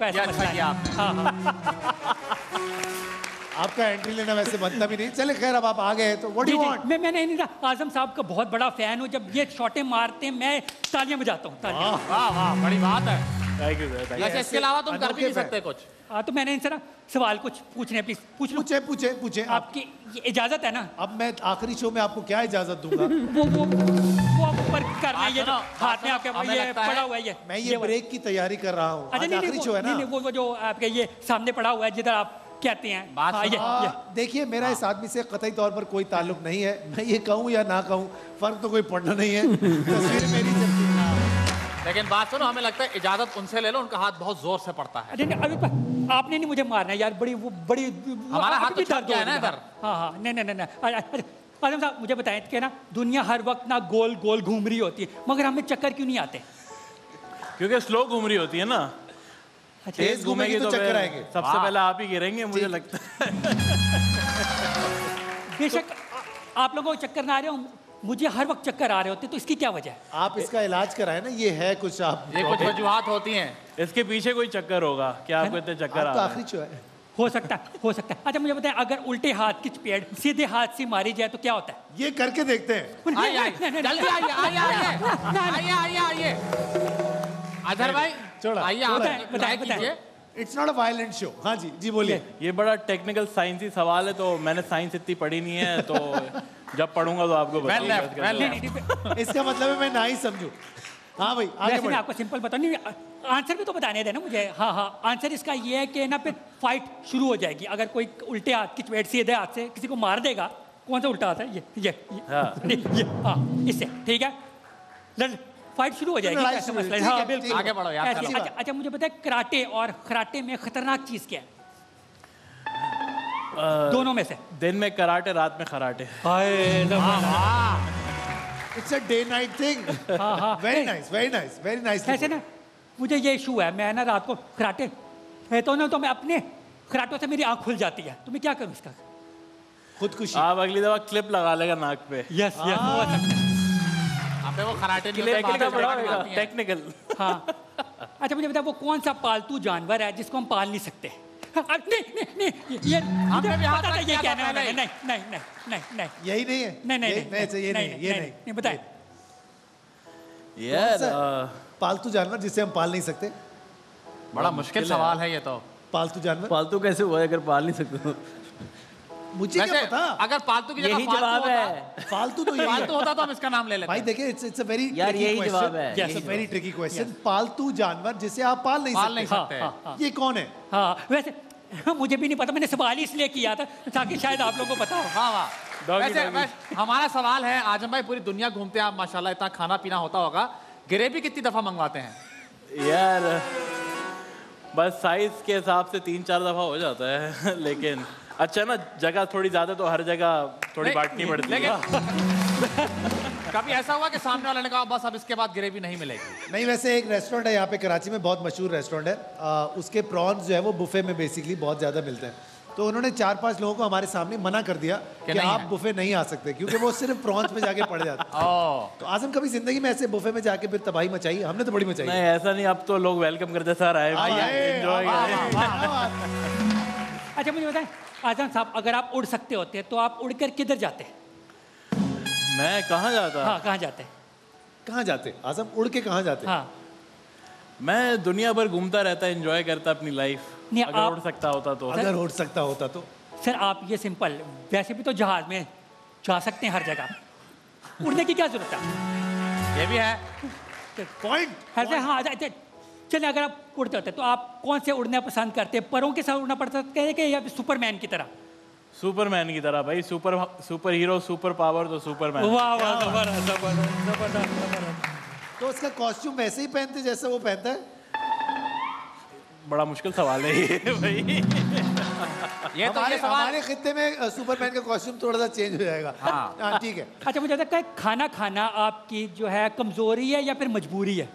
आपका एंट्री लेना वैसे बनता भी नहीं। चले खैर, अब आप आ गए तो व्हाट डू यू वांट? मैंने नहीं कहा, आजम साहब का बहुत बड़ा फैन हूँ, जब ये शॉटें मारते हैं मैं तालियां बजाता हूँ। वाह वाह, बड़ी बात है, थैंक यू सर। अच्छा इसके अलावा तुम कर भी नहीं सकते कुछ? हाँ, तो मैंने इनसे ना सवाल कुछ पूछने, प्लीज पूछ लो। पूछे पूछे पूछे, आपकी इजाजत है ना? अब मैं आखिरी शो में आपको क्या इजाजत दूंगा? वो आप ऊपर करना है, ये हाथ में आपके ये पड़ा हुआ है, ये मैं ये ब्रेक की तैयारी कर रहा हूँ। अच्छा आखिरी शो है ना, वो जो आपके ये सामने पड़ा हुआ है जिधर आप कहते हैं। देखिए मेरा इस आदमी से कतई तौर पर कोई ताल्लुक नहीं है, मैं ये कहूँ या ना कहूँ फर्क तो कोई पड़ना नहीं है। तस्वीर मेरी चलती है, लेकिन बात सुनो, हमें लगता है इजाजत उनसे ले लो, उनका हाथ बहुत जोर से पड़ता है। अभी आपने नहीं मुझे मारना यार, बड़ी वो बड़ी हमारा हाथ भी दर्द है ना इधर। हाँ हाँ, नहीं आजम साहब मुझे बताएं कि ना दुनिया हर वक्त ना गोल गोल घूम रही होती है, मगर हमें चक्कर क्यों नहीं आते? क्योंकि स्लो घूम रही होती है ना, तेज घूमेगी तो चक्कर आएंगे। सबसे पहले आप ही गिरेंगे मुझे लगता है। बेशक आप लोगों को चक्कर ना आ रहे हो, मुझे हर वक्त चक्कर आ रहे होते, तो इसकी क्या वजह है? आप इसका इलाज कराएं ना, ये है कुछ आप, ये कुछ वजूहत होती हैं, इसके पीछे कोई चक्कर होगा क्या आपको इतने चक्कर आ रहे हैं? आखिरी जो है हो सकता है, हो सकता है। अच्छा मुझे बताएं, अगर उल्टे हाथ की चपेट सीधे हाथ से मारी जाए तो क्या होता है? ये करके देखते हैं। अजहर भाई बताइए, it's not a violent show. हाँ जी जी बोलिए। ये बड़ा टेक्निकल साइंसी सवाल है, तो मैंने साइंस इतनी पढ़ी नहीं है, तो जब पढ़ूंगा तो आपको बताऊंगा। इसका मतलब है मैं ना ही समझूं। हाँ भाई आगे बढ़ो। आपको सिंपल बताओ, नहीं आंसर भी तो बताने देना मुझे। हाँ हाँ आंसर इसका ये है कि ना फिर फाइट शुरू हो जाएगी अगर कोई उल्टे हाथ की चपेट सीधे हाथ से किसी को मार देगा। कौन सा उल्टा हाथ है? ये हाँ ये हाँ इससे ठीक है फाइट शुरू हो जाएगी। हाँ बिल्कुल आगे बढ़ो यार। अच्छा मुझे पता है कराटे और खराटे में खतरनाक चीज़ क्या है? दोनों में से दिन में कराटे रात में खराटे। It's a day night thing. Very nice very nice very nice. ऐसे ना मुझे ये इशू है, मैं ना रात को खराटे कहता हूँ ना तो मैं अपने खराटों से मेरी आँख खुल जाती है तो मैं क्या करूँ इसका? खुदकुशी। आप अगली दफा क्लिप लगा लेगा नाक पे। यस यस वो खराटे टेक्निकल। हाँ अच्छा मुझे बताया वो कौन सा पालतू जानवर है जिसको हम पाल नहीं सकते? नहीं नहीं नहीं ये पता था ये कहने वाला है। नहीं नहीं नहीं नहीं नहीं यही नहीं है। नहीं नहीं नहीं ये नहीं बताए यार। पालतू जानवर जिसे हम पाल नहीं सकते, बड़ा मुश्किल सवाल है ये। तो पालतू जानवर पालतू कैसे हुआ अगर पाल नहीं सकते? मुझे क्या पता। अगर पालतू की जगह जवाब है फालतू तो ये पालतू होता तो हम इसका नाम ले लेते। भाई देखिए इट्स अ वेरी यार यही जवाब है। It's a very tricky question. पालतू जानवर जिसे आप पाल नहीं सकते ये कौन है? हाँ वैसे मुझे भी नहीं पता, मैंने सवाल इसलिए किया था ताकि शायद आप लोगों को पता हो। हाँ वाह। वैसे हमारा सवाल है आजम भाई, पूरी दुनिया घूमते हैं आप माशाल्लाह, इतना खाना पीना होता होगा, ग्रेवी कितनी दफ़ा मंगवाते हैं? यार बस साइज के हिसाब से 3-4 दफ़ा हो जाता है, लेकिन अच्छा ना जगह थोड़ी ज़्यादा तो हर जगह थोड़ी बांटनी पड़ती है। कभी ऐसा हुआ कि सामने वाले ने कहा बस अब इसके बाद ग्रेवी नहीं मिलेगी? नहीं वैसे एक रेस्टोरेंट है यहाँ पे कराची में, बहुत मशहूर रेस्टोरेंट है, उसके प्रॉन्स जो है वो बुफे में बेसिकली बहुत ज़्यादा मिलते हैं। तो उन्होंने 4-5 लोगों को हमारे सामने मना कर दिया कि आप बुफे नहीं आ सकते क्योंकि वो सिर्फ प्रॉन्स में जाके पड़ जाते हैं। तो आजम कभी जिंदगी में ऐसे बुफे में जाके फिर तबाही मचाई? हमने तो बड़ी मचाई। नहीं ऐसा नहीं, अब तो लोग वेलकम करते सर आए। अच्छा मुझे बताएं आजम साहब, अगर आप उड़ सकते होते तो आप उड़ कर किधर जाते हैं? मैं कहाँ जाता? हाँ कहाँ जाते? कहाँ जाते आजम? उड़ के कहाँ जाते? हाँ मैं दुनिया भर घूमता रहता, एंजॉय करता अपनी लाइफ। नहीं अगर उड़ सकता होता तो। अगर उड़ सकता होता तो सर आप ये सिंपल, वैसे भी तो जहाज में जा सकते हैं हर जगह, उड़ने की क्या जरूरत है? ये भी है पॉइंट। हाँ चलिए अगर आप उड़ते होते तो आप कौन से उड़ना पसंद करते? परों के साथ उड़ना पड़ता है कि या सुपरमैन की तरह? सुपरमैन की तरह भाई, सुपर हीरो, सुपर पावर तो सुपरमैन। वाह वाह जबरदस्त। तो उसका कॉस्ट्यूम वैसे ही पहनते जैसे वो पहनता है? बड़ा मुश्किल सवाल है ये भाई। ये तो हमारे खित्ते में सुपरमैन का कॉस्ट्यूम थोड़ा सा चेंज हो जाएगा। हाँ ठीक है। अच्छा मुझे लगता है खाना खाना आपकी जो है कमजोरी है या फिर मजबूरी है?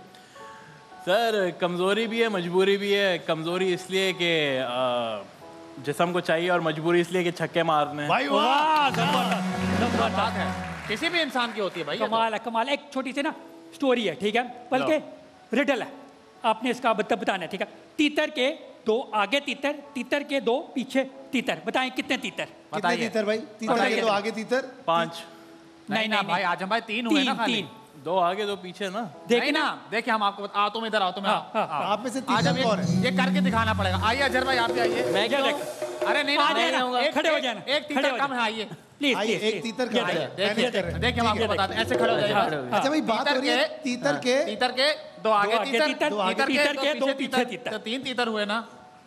सर कमजोरी भी है मजबूरी भी है। कमजोरी इसलिए कि जिसम को चाहिए और मजबूरी इसलिए कि छक्के मारने। भाई वाह बात है, किसी भी इंसान की होती है भाई। कमाल है कमाल। एक छोटी सी ना स्टोरी है ठीक है, बल्कि रिडल है, आपने इसका बताना है ठीक है। तीतर के दो आगे तीतर, तीतर के दो पीछे तीतर, बताएं कितने तीतर? कितने तीतर भाई? तीतर के दो आगे तीतर 5। नहीं ना भाई आजम भाई 3 हुए ना, 3 दो आगे दो पीछे ना। देखिए ना देखिए हम आपको आओ तुम इधर आओ तुम। आप में से तीसरा कौन है? ये करके दिखाना पड़ेगा। आइए अजहर भाई आप भी आइए। मैं क्या अरे नहीं नहीं खड़े हो जाना, एक तीतर कम है। आइए प्लीज एक तीतर कम है। देखिए हम आपको बताते हैं, ऐसे खड़े हो जाइए। अच्छा भाई बात हो रही है तीतर के दो आगे तीतर, तीतर के दो पीछे तीतर, 3 तीतर हुए ना,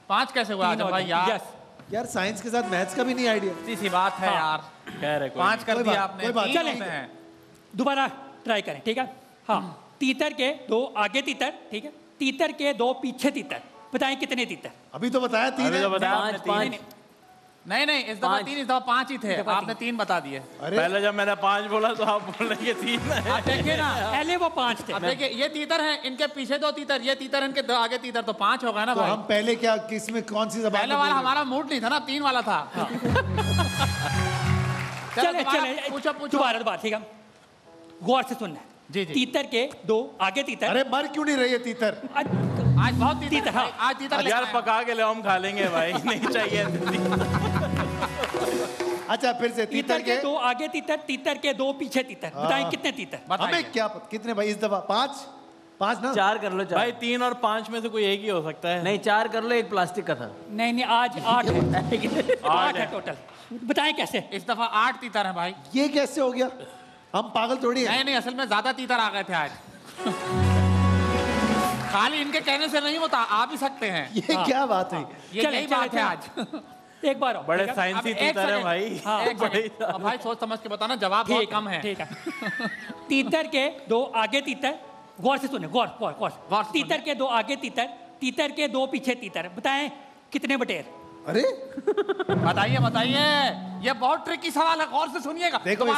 5 कैसे हुआ आजम भाई? यार साइंस के साथ मैथ्स का भी नहीं आइडिया। सीधी बात है यार, कह रहे 5 कर दिया आपने। दोबारा ट्राई करें ठीक है। हाँ तीतर के दो आगे तीतर ठीक है, तीतर के दो पीछे तीतर, बताएं कितने तीतर? अभी तो बताया 3 है। नहीं इस दफा 3, इस दफा 5 ही थे, आपने 3 बता दिए। पहले जब मैंने 5 बोला तो आप बोल रहे 3 है। देखिए ना पहले वो 5 थे। देखिए ये तीतर हैं, इनके पीछे 2 तीतर, ये तीतर इनके 2 आगे तीतर, तो 5 होगा ना। हम पहले क्या किसमें कौन सी जबान? पहले वाला हमारा मूड नहीं था ना, 3 वाला था। चले पूछो बार ठीक है, गौर से सुनना है। जी जी। तीतर के दो आगे तीतर। अरे मर क्यों नहीं रही है तीतर? आज बहुत तीतर है। आज तीतर यार पका के ले हम खा लेंगे भाई। नहीं चाहिए। अच्छा फिर से तीतर के दो आगे तीतर, तीतर के दो पीछे तीतर, बताएं कितने तीतर? हमें क्या कितने भाई इस दफा? 5 ना 4 कर लो भाई। 3 और 5 में से कोई एक ही हो सकता है। नहीं 4 कर लो, एक प्लास्टिक का था। नहीं आज 8 है, 8 है टोटल। बताएं कैसे? इस दफा 8 तीतर है भाई। ये कैसे हो गया? हम पागल थोड़ी है। नहीं असल में ज्यादा तीतर आ गए थे आज। खाली इनके कहने से नहीं होता, आप ही सकते हैं। ये क्या बात है, ये बात है आज। एक बार बड़े साइंसी तीतर है भाई। हाँ, भाई सोच समझ के बताना, जवाब बहुत कम है। ठीक है। तीतर के दो आगे तीतर, गौर से सुने, गौर गौर गौर, गौर तीतर के दो आगे तीतर, तीतर के दो पीछे तीतर, बताएं कितने बटेर? अरे बताइए बताइए, ये बहुत ट्रिकी सवाल है, गौर से सुनिएगा। देखो यही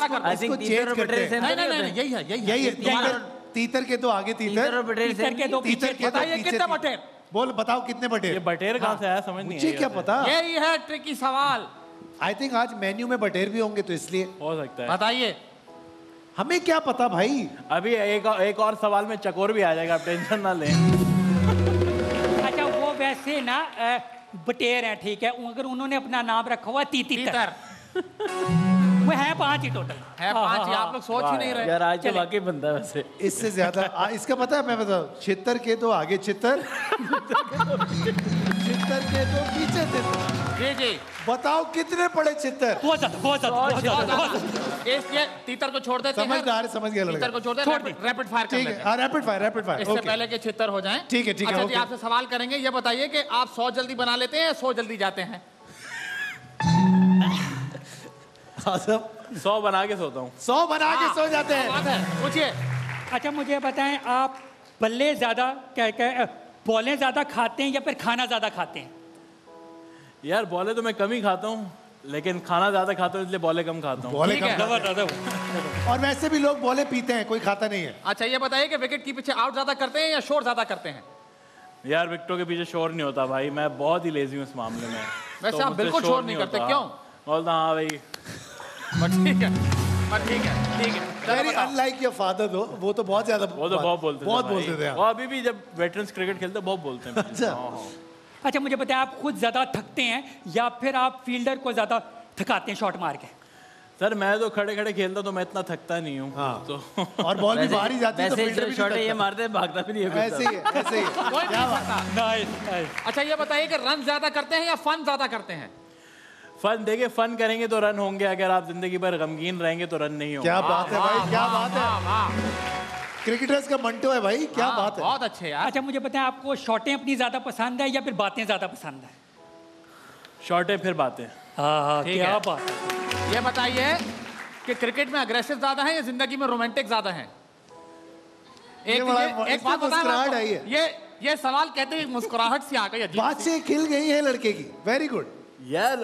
है, यही है, तीतर के दो आगे तीतर, तीतर के दो पीछे, बताइए कितने बटेर, बोल बताओ कितने बटेर? ये बटेर कहाँ से आया समझ नहीं मुझे, क्या पता, यही है ट्रिकी सवाल। आई थिंक आज मेन्यू में बटेर भी होंगे तो इसलिए हो सकता है। बताइए, हमें क्या पता भाई। अभी एक और सवाल में चकोर भी आ जाएगा, आप टेंशन ना लें। अच्छा वो वैसे ना बटेर है, ठीक है, अगर उन्होंने अपना नाम रखा हुआ तीतर। वो है पांच ही टोटल, है पांच ही, आप लोग सोच ही नहीं रहे यार। आज वाकई बंदा वैसे इससे ज्यादा इसका पता है, मैं बताऊं, छितर के तो आगे छितर, छितर के तो पीछे तितर। जी, बताओ कितने पड़े छितर? इसलिए तीतर को छोड़ देते हैं, समझदार समझ गया, तीतर को छोड़ देते हैं, रैपिड फायर कर लेते हैं। रैपिड फायर इससे पहले के छितर हो जाएं। ठीक है ठीक है। अच्छा जी, आपसे सवाल करेंगे, ये बताइए कि आप 100 जल्दी बना लेते हैं या 100 जल्दी जाते हैं? 100 बना के सोता हूँ, 100 बना के सो जाते हैं। पूछिए। अच्छा मुझे बताएं, आप बल्ले ज्यादा बॉलें ज्यादा खाते हैं या फिर खाना ज्यादा खाते हैं? यार बॉलें तो मैं कम ही खाता हूँ, लेकिन खाना ज्यादा खाता हूँ, इसलिए बॉलें कम खाता हूँ। और वैसे भी लोग बॉलें पीते हैं, कोई खाता नहीं है। अच्छा ये बताइए कि विकेट के पीछे आउट ज्यादा करते हैं या शोर ज्यादा करते हैं? यार विकेटों के पीछे शोर नहीं होता भाई, मैं बहुत ही लेजी हूँ इस मामले में। वैसे आप बिल्कुल शोर नहीं करते, क्यों? बोलता हाँ भाई, ठीक है। अनलाइक योर फादर दो, वो तो बहुत ज्यादा बहुत बोलते थे। और अभी भी जब वेटरन्स क्रिकेट खेलते बहुत बोलते हैं। अच्छा मुझे बताया, आप खुद ज्यादा थकते हैं या फिर आप फील्डर को ज्यादा थकाते हैं शॉट मार के? सर मैं तो खड़े खड़े खेलता, तो मैं इतना थकता नहीं हूँ। हाँ। तो और बॉल भी बाहर ही जाती है, तो फील्डर भी शॉट ये मारते हैं, भागता भी नहीं है, ऐसे ही क्या बात। नाइस। अच्छा ये बताइए कि रन ज्यादा करते हैं या फन ज्यादा करते हैं? फन। देखिए फन करेंगे तो रन होंगे, अगर आप जिंदगी भर गमगीन रहेंगे तो रन नहीं होंगे। क्या बात है भाई, क्या बात है, क्रिकेटर्स का मंटो है भाई, क्या बात है, बहुत अच्छे यार। अच्छा मुझे बताएं, आपको शॉटें अपनी ज्यादा पसंद है या फिर बातें ज्यादा पसंद है? शॉटें फिर बातें। हाँ, क्या बात है। ये बताइए कि क्रिकेट में अग्रेसिव ज्यादा है या जिंदगी में रोमांटिक ज्यादा है? एक बात बताएं, ये सवाल कहते हैं मुस्कुराहट से आ गई, बातें खिल गई है लड़के की। वेरी गुड यार।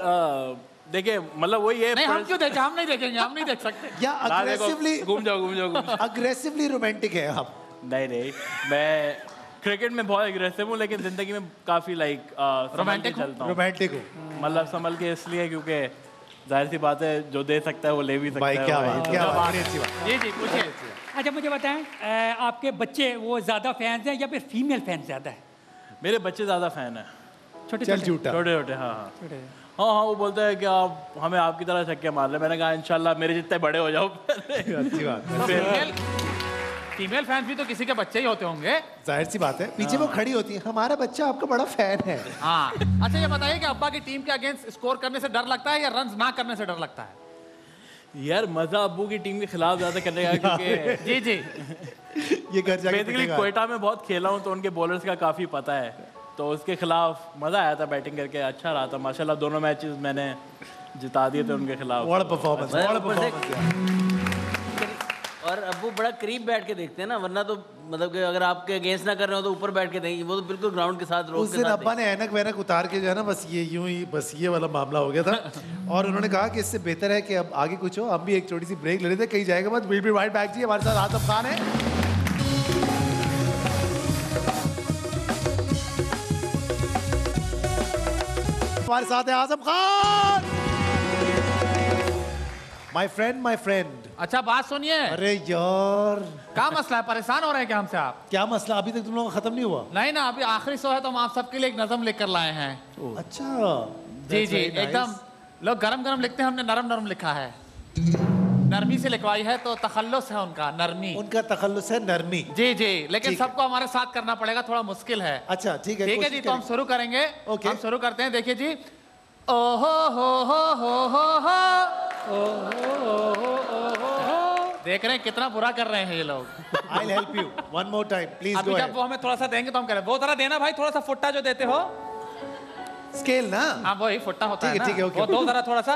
देखिए मतलब वही है, हम क्यों देखें, हम नहीं देखेंगे, हम नहीं देख सकते। या अग्रेसिवली घूम जाओ अग्रेसिवली रोमांटिक है आप? नहीं, मैं क्रिकेट में बहुत अग्रेसिव हूँ, लेकिन जिंदगी में काफी लाइक रोमांटिक हूँ, मतलब संभल के, इसलिए क्योंकि जाहिर सी बात है जो दे सकता है वो ले भी सकता है। क्या बात, क्या बात। जी जी पूछिए। अच्छा मुझे बताएं, आपके बच्चे वो ज्यादा फैंस हैं या फिर फीमेल फैंस ज्यादा है? मेरे बच्चे ज्यादा फैन है, छोटे छोटे। हाँ, वो बोलता है कि आप हमें आपकी तरह छक्के मार ले, मैंने कहा इंशाल्लाह मेरे जितने बड़े हो जाओ। अच्छी बात है। फीमेल फैंस भी तो किसी के बच्चे ही होते होंगे, जाहिर सी बात है। पीछे वो खड़ी होती है, हमारा बच्चा आपका बड़ा फैन है। हाँ। अच्छा ये बताइए कि अब्बा की टीम के अगेंस्ट स्कोर करने से डर लगता है या रन ना करने से डर लगता है? यार मजा अब्बू की टीम के खिलाफ ज्यादा करने का, क्योंकि जी ये घर बेसिकली क्वेटा में बहुत खेला हूँ, तो उनके बॉलर्स का काफी पता है, तो उसके खिलाफ मज़ा आया था बैटिंग करके, अच्छा रहा था माशाल्लाह, दोनों मैचेस मैंने जिता दिए थे उनके खिलाफ। बड़ा परफॉर्मेंस। और अब वो बड़ा करीब बैठ के देखते हैं ना, वरना तो मतलब कि अगर आपके अगेंस्ट ना कर रहे हो तो ऊपर बैठ के देखेंगे, वो तो बिल्कुल ग्राउंड के साथ। उस दिन अब्बा ने ऐनक वैनक उतार के जो है ना, बस ये यूँ ही बस ये वाला मामला हो गया था। और उन्होंने कहा कि इससे बेहतर है कि अब आगे कुछ हो, हम भी एक छोटी सी ब्रेक ले लेते, कहीं जाएगा बस, विल बी राइट बैक। जी हमारे साथ आज़म खान है। हमारे साथ है आज़म खान, माय फ्रेंड। अच्छा बात सुनिए। अरे यार क्या मसला है, परेशान हो रहे हैं क्या हमसे आप? क्या मसला, अभी तक तुम लोगों का खत्म नहीं हुआ? नहीं ना, अभी आखिरी शो है, तो हम आप सबके लिए एक नज़म लेकर लाए हैं। अच्छा जी, एकदम लोग गरम लिखते हैं, हमने नरम लिखा है, नरमी से लिखवाई है, तो तखल्लुस है उनका, नरमी, उनका तखल्लुस है नरमी। जी, लेकिन सबको हमारे साथ करना पड़ेगा, थोड़ा मुश्किल है। अच्छा ठीक है जी, तो हम शुरू करेंगे। हम शुरू करते हैं, देखिए जी। ओहो हो हो हो हो हो, देख रहे हैं कितना बुरा कर रहे हैं ये लोग। I'll help you. One more time, please go ahead. अब जब वो हमें थोड़ा सा देंगे तो हम करें। वो थोड़ा देना भाई, थोड़ा सा फुट्टा जो देते हो। Scale ना? हाँ वो ही फुट्टा होता है ना। ठीक है, okay. वो दो जरा थोड़ा सा।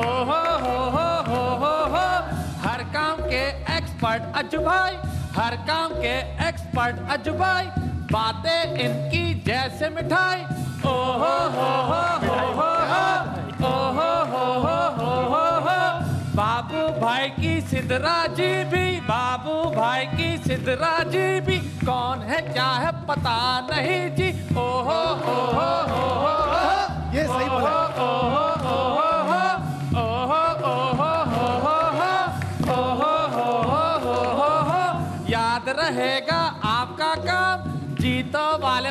ओह हो हो हो हो हो। हर काम के एक्सपर्ट अज्जू भाई, हर काम के एक्सपर्ट अज्जू भाई, बातें इनकी जैसे मिठाई। ओह हो हो हो हो हो, ओह हो हो हो हो। बाबू भाई की सिद्धरा जी भी, बाबू भाई की सिद्धरा जी भी, कौन है क्या है पता नहीं जी। ओहो हो हो हो, ये सही बोला। ओहो हो हो, ओहो ओहो हो हो, ओहो हो हो। याद रहेगा आपका काम, जीतो वाले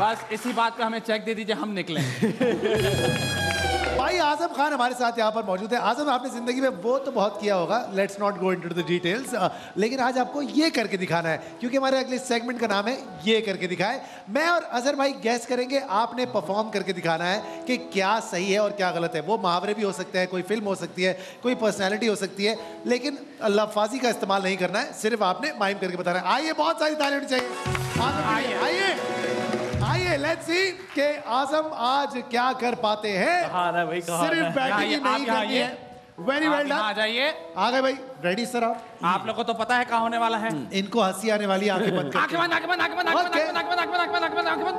बस इसी बात पे हमें चेक दे दीजिए, हम निकलें। भाई आजम खान हमारे साथ यहाँ पर मौजूद है। आजम, आपने जिंदगी में वो तो बहुत किया होगा, let's not go into the details, लेकिन आज आपको ये करके दिखाना है, क्योंकि हमारे अगले सेगमेंट का नाम है ये करके दिखाएं। मैं और अजहर भाई गैस करेंगे, आपने परफॉर्म करके दिखाना है कि क्या सही है और क्या गलत है। वो मुहावरे भी हो सकते हैं, कोई फिल्म हो सकती है, कोई पर्सनैलिटी हो सकती है, लेकिन लफाजी का इस्तेमाल नहीं करना है, सिर्फ आपने माइम करके बताना है। आइए, बहुत सारी तालियां चाहिए। आइए आइए आइए, लेट्स सी के आजम आज क्या कर पाते हैं। भाई सिर्फ बैटिंग नहीं करनी है। Very well done. आ जाइए, आ गए भाई। Ready sir? आप लोगों को तो पता है क्या होने वाला है। इनको हंसी आने वाली है। आंखें बंद कर, आंखें बंद, आंखें बंद, आंखें बंद, आंखें बंद, आंखें बंद, आंखें बंद, आंखें बंद।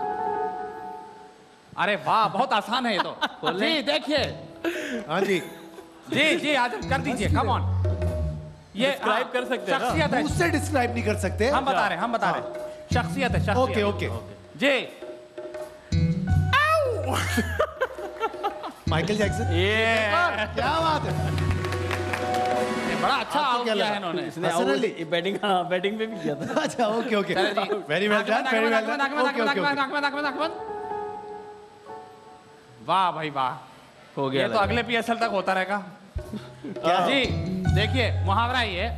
अरे वाह, बहुत आसान है ये तो। जी देखिए, हां जी जी जी, आजम कर दीजिए, कम ऑन। ये डिस्क्राइब कर सकते हैं, शख्सियत है, उससे डिस्क्राइब नहीं कर सकते। हम बता रहे हैं, हम बता रहे हैं, शख्सियत है। ओके ओके जी। माइकल जैक्सन। ये क्या बात है, बड़ा अच्छा आउट किया है इन्होंने। इसने बैटिंग, हाँ बैटिंग पे भी किया था। अच्छा okay okay, very well done, very well done. Okay okay, वाह भाई वाह, हो गया। ये तो अगले पीएसएल तक होता रहेगा। क्या जी, देखिए मुहावरा ही है,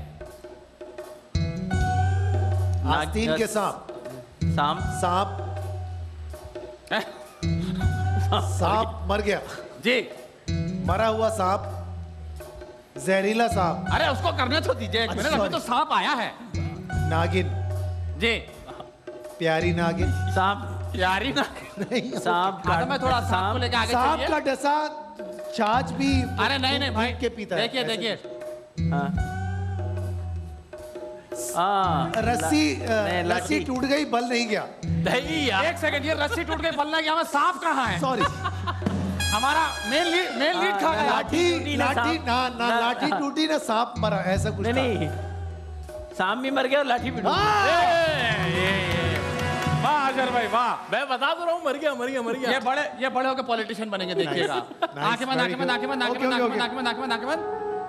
नागिन के सांप, सांप सांप सांप मर गया जी, मरा हुआ सांप, जहरीला सांप। अरे उसको करने तो दीजिए, मैंने तो सांप आया है। नागिन जी, प्यारी नागिन, सांप प्यारी नागिन नहीं, सांप मैं थोड़ा सांप लेके आगे, सांप का डसा छाछ भी। अरे नहीं नहीं भाई के पीता। देखिए देखिए, रस्सी, रस्सी टूट गई बल नहीं गया। नहीं यार, एक सेकंड, ये रस्सी टूट गई बल नहीं गया, सांप कहाँ है? सॉरी, हमारा मेन लीड खा गया। लाठी लाठी ना ना, लाठी टूटी ना सांप मरा, ऐसा कुछ नहीं। सांप भी मर गया और लाठी भी। वाह आजर भाई वाह, मैं बता तो रहा हूँ, मर गया मर गया मर गया। ये बड़े होकर पॉलिटिशियन बनेंगे, देखिएगा।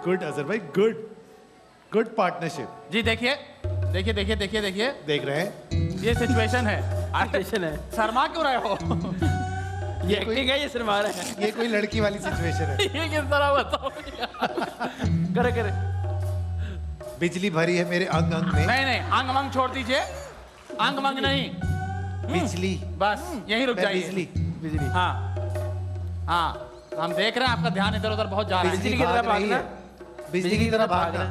गुड आजर भाई, गुड गुड पार्टनरशिप जी। देखिए देखिए देखिए देखिए देखिए, देख रहे हैं, ये सिचुएशन है, सिचुएशन है। शर्मा क्यों रहे हो? ये एक्टिंग है, ये शर्मा रहे हैं, ये कोई लड़की वाली सिचुएशन है। ये किस तरह बताओ? करे करे, बिजली भरी है मेरे अंग अंग में। नहीं नहीं, अंग मंग छोड़ दीजिए, अंग मंग नहीं, बिजली, बस यही रुक जाइए। बिजली बिजली, हाँ हाँ, हम देख रहे हैं आपका ध्यान इधर उधर बहुत जा रहा है। बिजली की तरह भागना, बिजली की तरह भागना,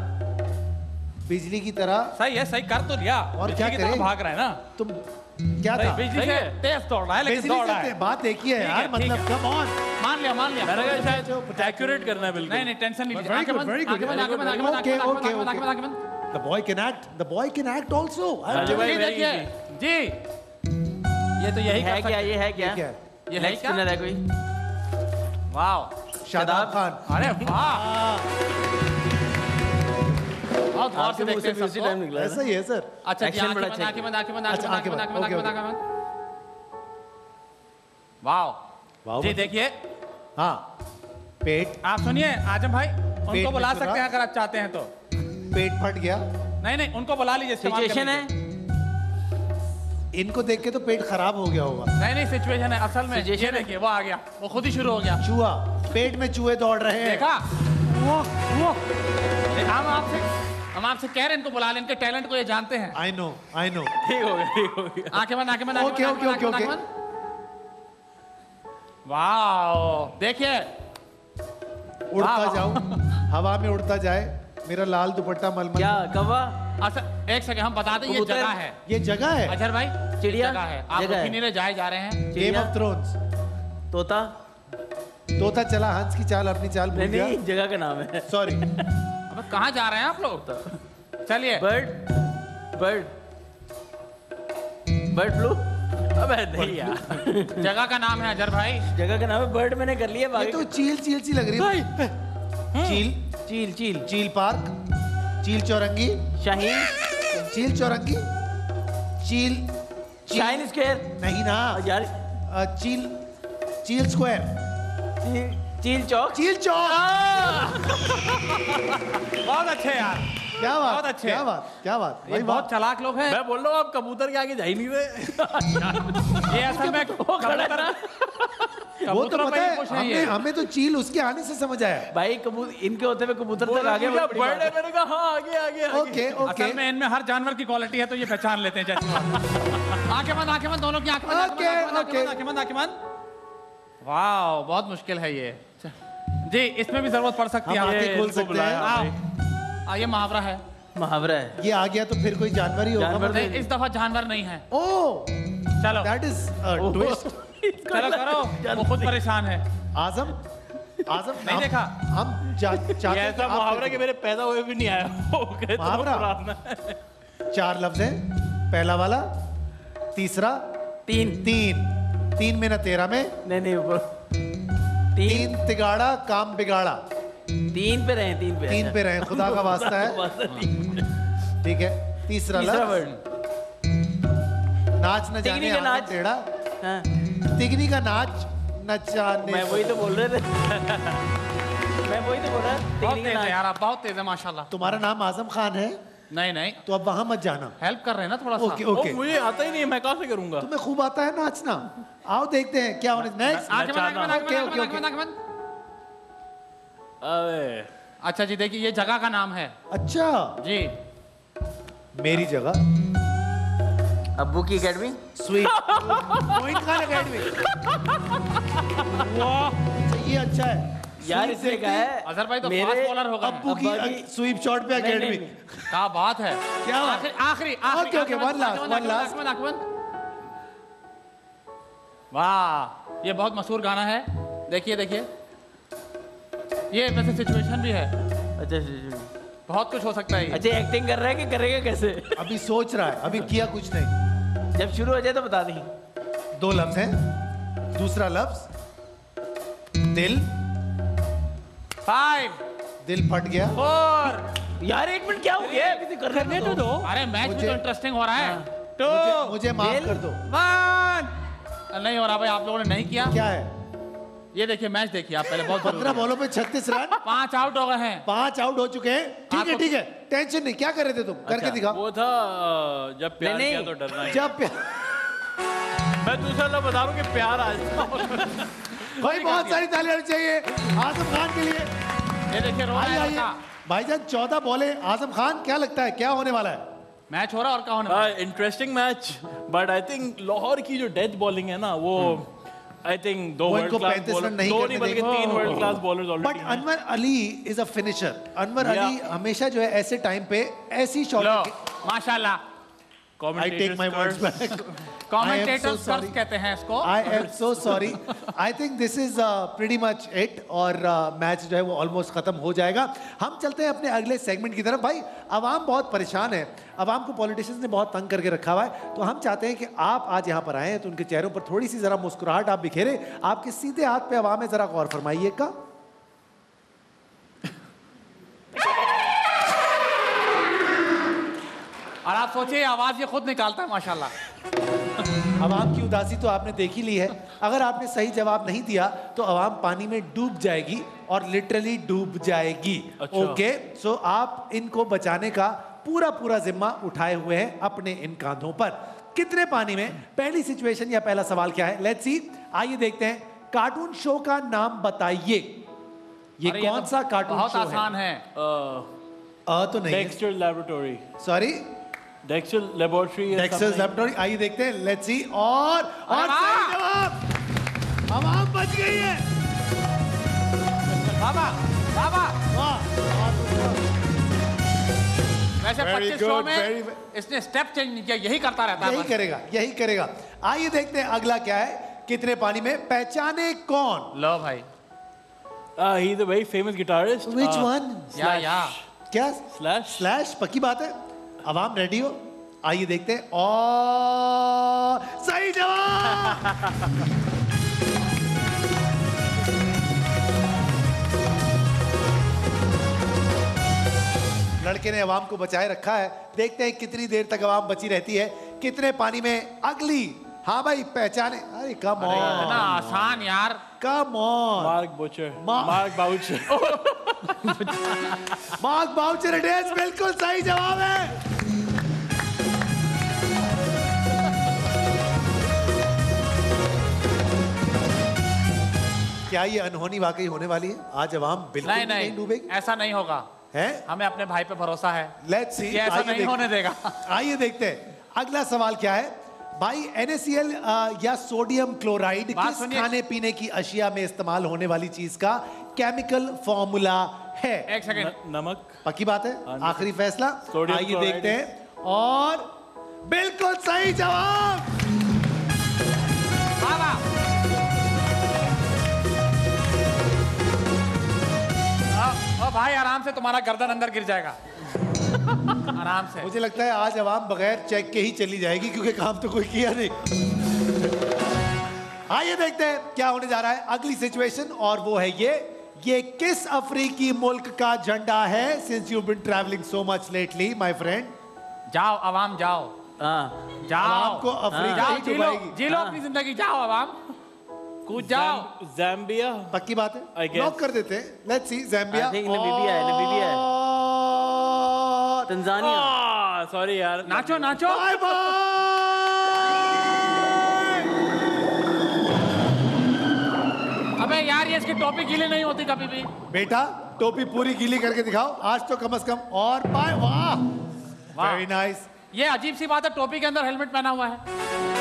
बिजली की तरह। सही है, सही कर तो लिया। और क्या करें, भाग रहा है ना तुम, क्या था? बिजली से तेज दौड़ रहा है, लेकिन दौड़ रहा है। बात देखिए यार, मतलब कम ऑन। मान लिया मान लिया, मैंने कहा शायद एक्यूरेट करना है। बिल्कुल, नहीं नहीं टेंशन नहीं। Okay okay okay, The boy can act. The boy can act also. I'm telling you. जी. ये तो यही है क्या? ये है क्या? ये नेक्स्ट चुनर है कोई? वाव. शादाब खान. अरे वाह. आपसे मुझसे फ्यूज़ी टाइम निकला है ऐसा ही है सर अच्छा एक्शन बड़ा अच्छा आंखें बंद वाव जी देखिए हाँ पेट आप सुनिए आजम भाई उनको बुला सकते हैं अगर आप चाहते हैं तो पेट फट गया नहीं नहीं उनको बुला लीजिए सिचुएशन है इनको देख के तो पेट खराब हो गया होगा नहीं नहीं सिचुएशन है असल में ये देखिए वो आ गया वो खुद ही शुरू हो गया चूहा पेट में चूहे दौड़ रहे हैं हम आपसे कह रहे हैं इनको बुला लें इनके टैलेंट को ये जानते हैं I know ठीक हो गया आंखें बंद ओके वाओ देखिए उड़ता जाऊं हवा में उड़ता जाए मेरा लाल दुपट्टा मलमल क्या कवा अच्छा एक सेकंड हम बता दें ये जगह है अजहर भाई चिड़िया है आप किन्हीं जाए जा रहे हैं गेम ऑफ थ्रोन्स तोता चला हंस की चाल अपनी चाल भूल गया नहीं जगह का नाम है सॉरी अब कहाँ जा रहे हैं आप लोग तक चलिए बर्ड फ्लू अब नहीं यार जगह का नाम है अजहर भाई जगह का नाम है बर्ड मैंने कर लिया भाई ये तो चील लग रही है भाई चील पार्क चील चौरंगी शाहीन शाहीन स्क्वायर नहीं ना यार चील स्क्वायर चील चौक बहुत अच्छे यार क्या बात ये बहुत चालाक लोग हैं मैं बोल रहा हूँ आप कबूतर के आगे जा ही नहीं रहे ये असल में वो तो पता है हमें तो चील उसके आने से समझ आया भाई कबूतर इनके होते हुए कबूतर तक आगे बढ़े मैंने कहा हाँ आगे ओके असल में इनमें हर जानवर की क्वालिटी है तो ये पहचान लेते हैं आंखें बंद दोनों की आंखें बंद वाह बहुत मुश्किल है ये जी इसमें भी जरूरत पड़ सकती है आंखें खोल सकते हैं ये मुहावरा है ये आ गया तो फिर कोई जानवर ही होगा इस दफा जानवर नहीं है ओह चलो दैट इज ट्विस्ट चलो करो वो खुद परेशान है आजम नहीं देखा हम चाहते मुहावरा के मेरे पैदा हुए भी नहीं आया मुहावरा चार लफ्ज है पहला वाला तीसरा तीन में ना 13 में नहीं तीन तिगाड़ा काम बिगाड़ा तीन पे रहें खुदा का वास्ता है ठीक है तीसरा लफ्ज़ नाच न जाने आंगन टेढ़ा तिगनी का नाच नचाने मैं वही तो बोल रहे थे बहुत तेज है यार आप बहुत तेज है माशाल्लाह तुम्हारा नाम आजम खान है नहीं तो अब वहाँ मत जाना हेल्प कर रहे हैं ना थोड़ा सा मुझे आता ही नहीं मैं कहाँ से करूँगा तुम्हें खूब आता है नाचना आओ देखते हैं क्या होने नेक्स्ट अच्छा जी देखिए ये जगह का नाम है अच्छा जी मेरी जगह अब्बू की academy sweet Moin Khan academy वाह ये अच्छा है यार इसने कहा है अजहर भाई तो फास्ट बॉलर होगा अब्बू की स्वीप शॉट पे अकेडमी क्या बात है क्या आखिरी ओके वन लास्ट वाह ये बहुत मशहूर गाना है देखिए ये वैसे सिचुएशन भी है अच्छा बहुत कुछ हो सकता है अच्छा एक्टिंग कर रहा है कि करेगा कैसे अभी सोच रहा है अभी किया कुछ नहीं जब शुरू हो जाए तो बता दें दो लफ्ज हैं दूसरा लफ्ज दिल 5 दिल फट गया 4 यार एक मिनट क्या हो गया किसी करने तो दो अरे मैच भी तो इंटरेस्टिंग हो रहा है 2 मुझे माफ कर दो 1 नहीं हो रहा भाई आप लोगों ने नहीं किया क्या है ये देखिए मैच देखिए आप पहले बहुत 15 बॉलों पे 36 रन 5 आउट हो गए हैं 5 आउट हो चुके हैं ठीक है टेंशन नहीं क्या कर रहे थे तुम करके दिखा वो था जब प्यार किया तो डरना है जब मैं दूसरा लफ्ज़ बता रहा हूं कि प्यार आज भाई बहुत सारी तालियां चाहिए आजम खान के लिए ये देखिए रो रहा है भाईजान 14 बॉले आजम खान क्या लगता है क्या होने वाला है मैच हो रहा और क्या होने वाला है interesting match but I think Lahore की जो डेथ बॉलिंग है ना वो आई थिंक दो वर्ल्ड क्लास बॉलर नहीं बल्कि तीन world class bowlers already but Anwar Ali is a finisher Anwar Ali हमेशा जो है ऐसे टाइम पे ऐसी शॉट माशाल्लाह I take my words back Commentators curse कहते हैं इसको. I am so sorry. I think this is pretty much it. और मैच जो है वो almost खत्म हो जाएगा. हम चलते हैं अपने अगले सेगमेंट की तरफ. भाई आवाम बहुत परेशान है. आवाम को पॉलिटिशियंस ने बहुत तंग करके रखा हुआ है. तो हम चाहते हैं कि आप आज यहाँ पर आए तो उनके चेहरों पर थोड़ी सी जरा मुस्कुराहट आप बिखेरे. आपके सीधे हाथ पे आवाम है, जरा गौर फरमाइएगा. और आप सोचिए आवाज ये खुद निकालता है माशाल्लाह. आवाम की उदासी तो आपने देख ही ली है. अगर आपने सही जवाब नहीं दिया तो आवाम पानी में डूब जाएगी और लिटरली डूब जाएगी. ओके, सो आप इनको बचाने का पूरा पूरा जिम्मा उठाए हुए हैं अपने इन कांधों पर. कितने पानी में? पहली सिचुएशन या पहला सवाल क्या है? Let's see. आइए देखते हैं. कार्टून शो का नाम बताइए. ये कौन सा कार्टून शो है? बहुत आसान है. तो नहीं. Dexter laboratory. Sorry, Dexter laboratory. Dexter laboratory. आइए देखते हैं. Let's see. और सही जवाब. आवाम बच गई है. बाबा बाबा वाह. वैसे 25 शो में इसने स्टेप चेंज नहीं किया, यही करता रहता है. यही करेगा. आइए देखते हैं अगला क्या है. कितने पानी में? पहचाने कौन. लो भाई, he is a very famous guitarist. Which one? क्या? Slash. पक्की बात है. आवाम रेडी हो? आइए देखते हैं. और सही जवाब. लड़के ने आवाम को बचाए रखा है. देखते हैं कितनी देर तक आवाम बची रहती है. कितने पानी में अगली? हाँ भाई, पहचाने. अरे कम ऑन, इतना आसान यार. Come on. Mark Boucher. It's बिल्कुल सही जवाब है. क्या ये अनहोनी वाकई होने वाली है? आज आवाम बिल्कुल नहीं डूबेगी. ऐसा नहीं होगा. है? हमें अपने भाई पे भरोसा है. Let's see. ऐसा नहीं होने देगा. आइए देखते हैं अगला सवाल क्या है. भाई NaCl या सोडियम क्लोराइड किस खाने पीने की अशिया में इस्तेमाल होने वाली चीज का केमिकल फॉर्मूला है? एक सेकंड. नमक. पक्की बात है. आखिरी फैसला. आइए देखते हैं. और बिल्कुल सही जवाब. भाई आराम से, तुम्हारा गर्दन अंदर गिर जाएगा. आराम से. मुझे लगता है आज आवाम बगैर चेक के ही चली जाएगी क्योंकि काम तो कोई किया नहीं. आइए देखते हैं क्या होने जा रहा है. अगली सिचुएशन और वो है ये किस अफ्रीकी मुल्क का झंडा है? Since you been travelling so much lately my friend. जाओ आवाम, जाओ. जाओ को अफ्रीका ही डुबाएगी. जी लो अपनी जिंदगी. जाओ आवाम, जाओ. ज़ैम्बिया. पक्की बात है. लॉक कर देते हैं. Let's see. ज़ैम्बिया. नमीबिया है. तंजानिया. सॉरी यार. नाचो. Bye bye. अबे यार, ये इसकी टोपी गीली नहीं होती कभी भी. बेटा, टोपी पूरी गीली करके दिखाओ आज तो कम से कम. और बाय. वाह, वेरी नाइस. ये अजीब सी बात है, टोपी के अंदर हेलमेट पहना हुआ है.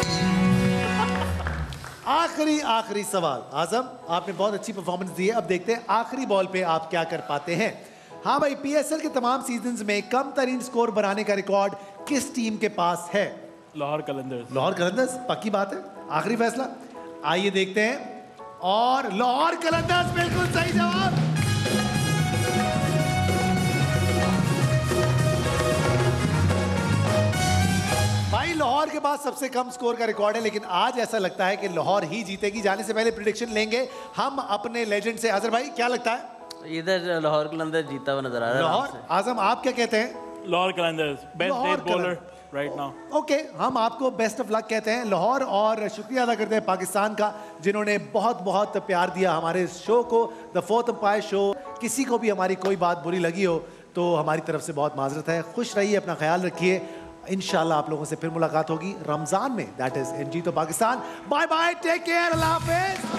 आखिरी सवाल. आजम, आपने बहुत अच्छी परफॉर्मेंस दी है. अब देखते हैं आखिरी बॉल पे आप क्या कर पाते हैं. हाँ भाई, PSL के तमाम सीजन्स में कम तरीन स्कोर बनाने का रिकॉर्ड किस टीम के पास है? लाहौर कलंदर्स. पक्की बात है. आखिरी फैसला. आइए देखते हैं. और लाहौर कलंदर्स बिल्कुल सही जवाब. भाई, लाहौर के पास सबसे कम स्कोर का रिकॉर्ड है, लेकिन आज ऐसा लगता है कि लाहौर ही जीतेगी. जाने से पहले प्रेडिक्शन लेंगे हम अपने लेजेंड से. अजहर भाई, क्या लगता है? इधर लाहौर कलंदर्स जीता हुआ नजर आ रहा है. लाहौर. आजम, आप क्या कहते हैं? Lahore Qalandars best bowler right now. Okay, हम आपको बेस्ट ऑफ लक कहते हैं लाहौर, और शुक्रिया अदा करते हैं पाकिस्तान का जिन्होंने बहुत बहुत प्यार दिया हमारे शो को, द फोर्थ अंपायर शो. किसी को भी हमारी कोई बात बुरी लगी हो तो हमारी तरफ से बहुत माजरत है. खुश रहिए, अपना ख्याल रखिए. इंशाल्लाह आप लोगों से फिर मुलाकात होगी रमजान में. दैट इज एनजी to Pakistan. Bye bye, take care, अल्लाह हाफिज.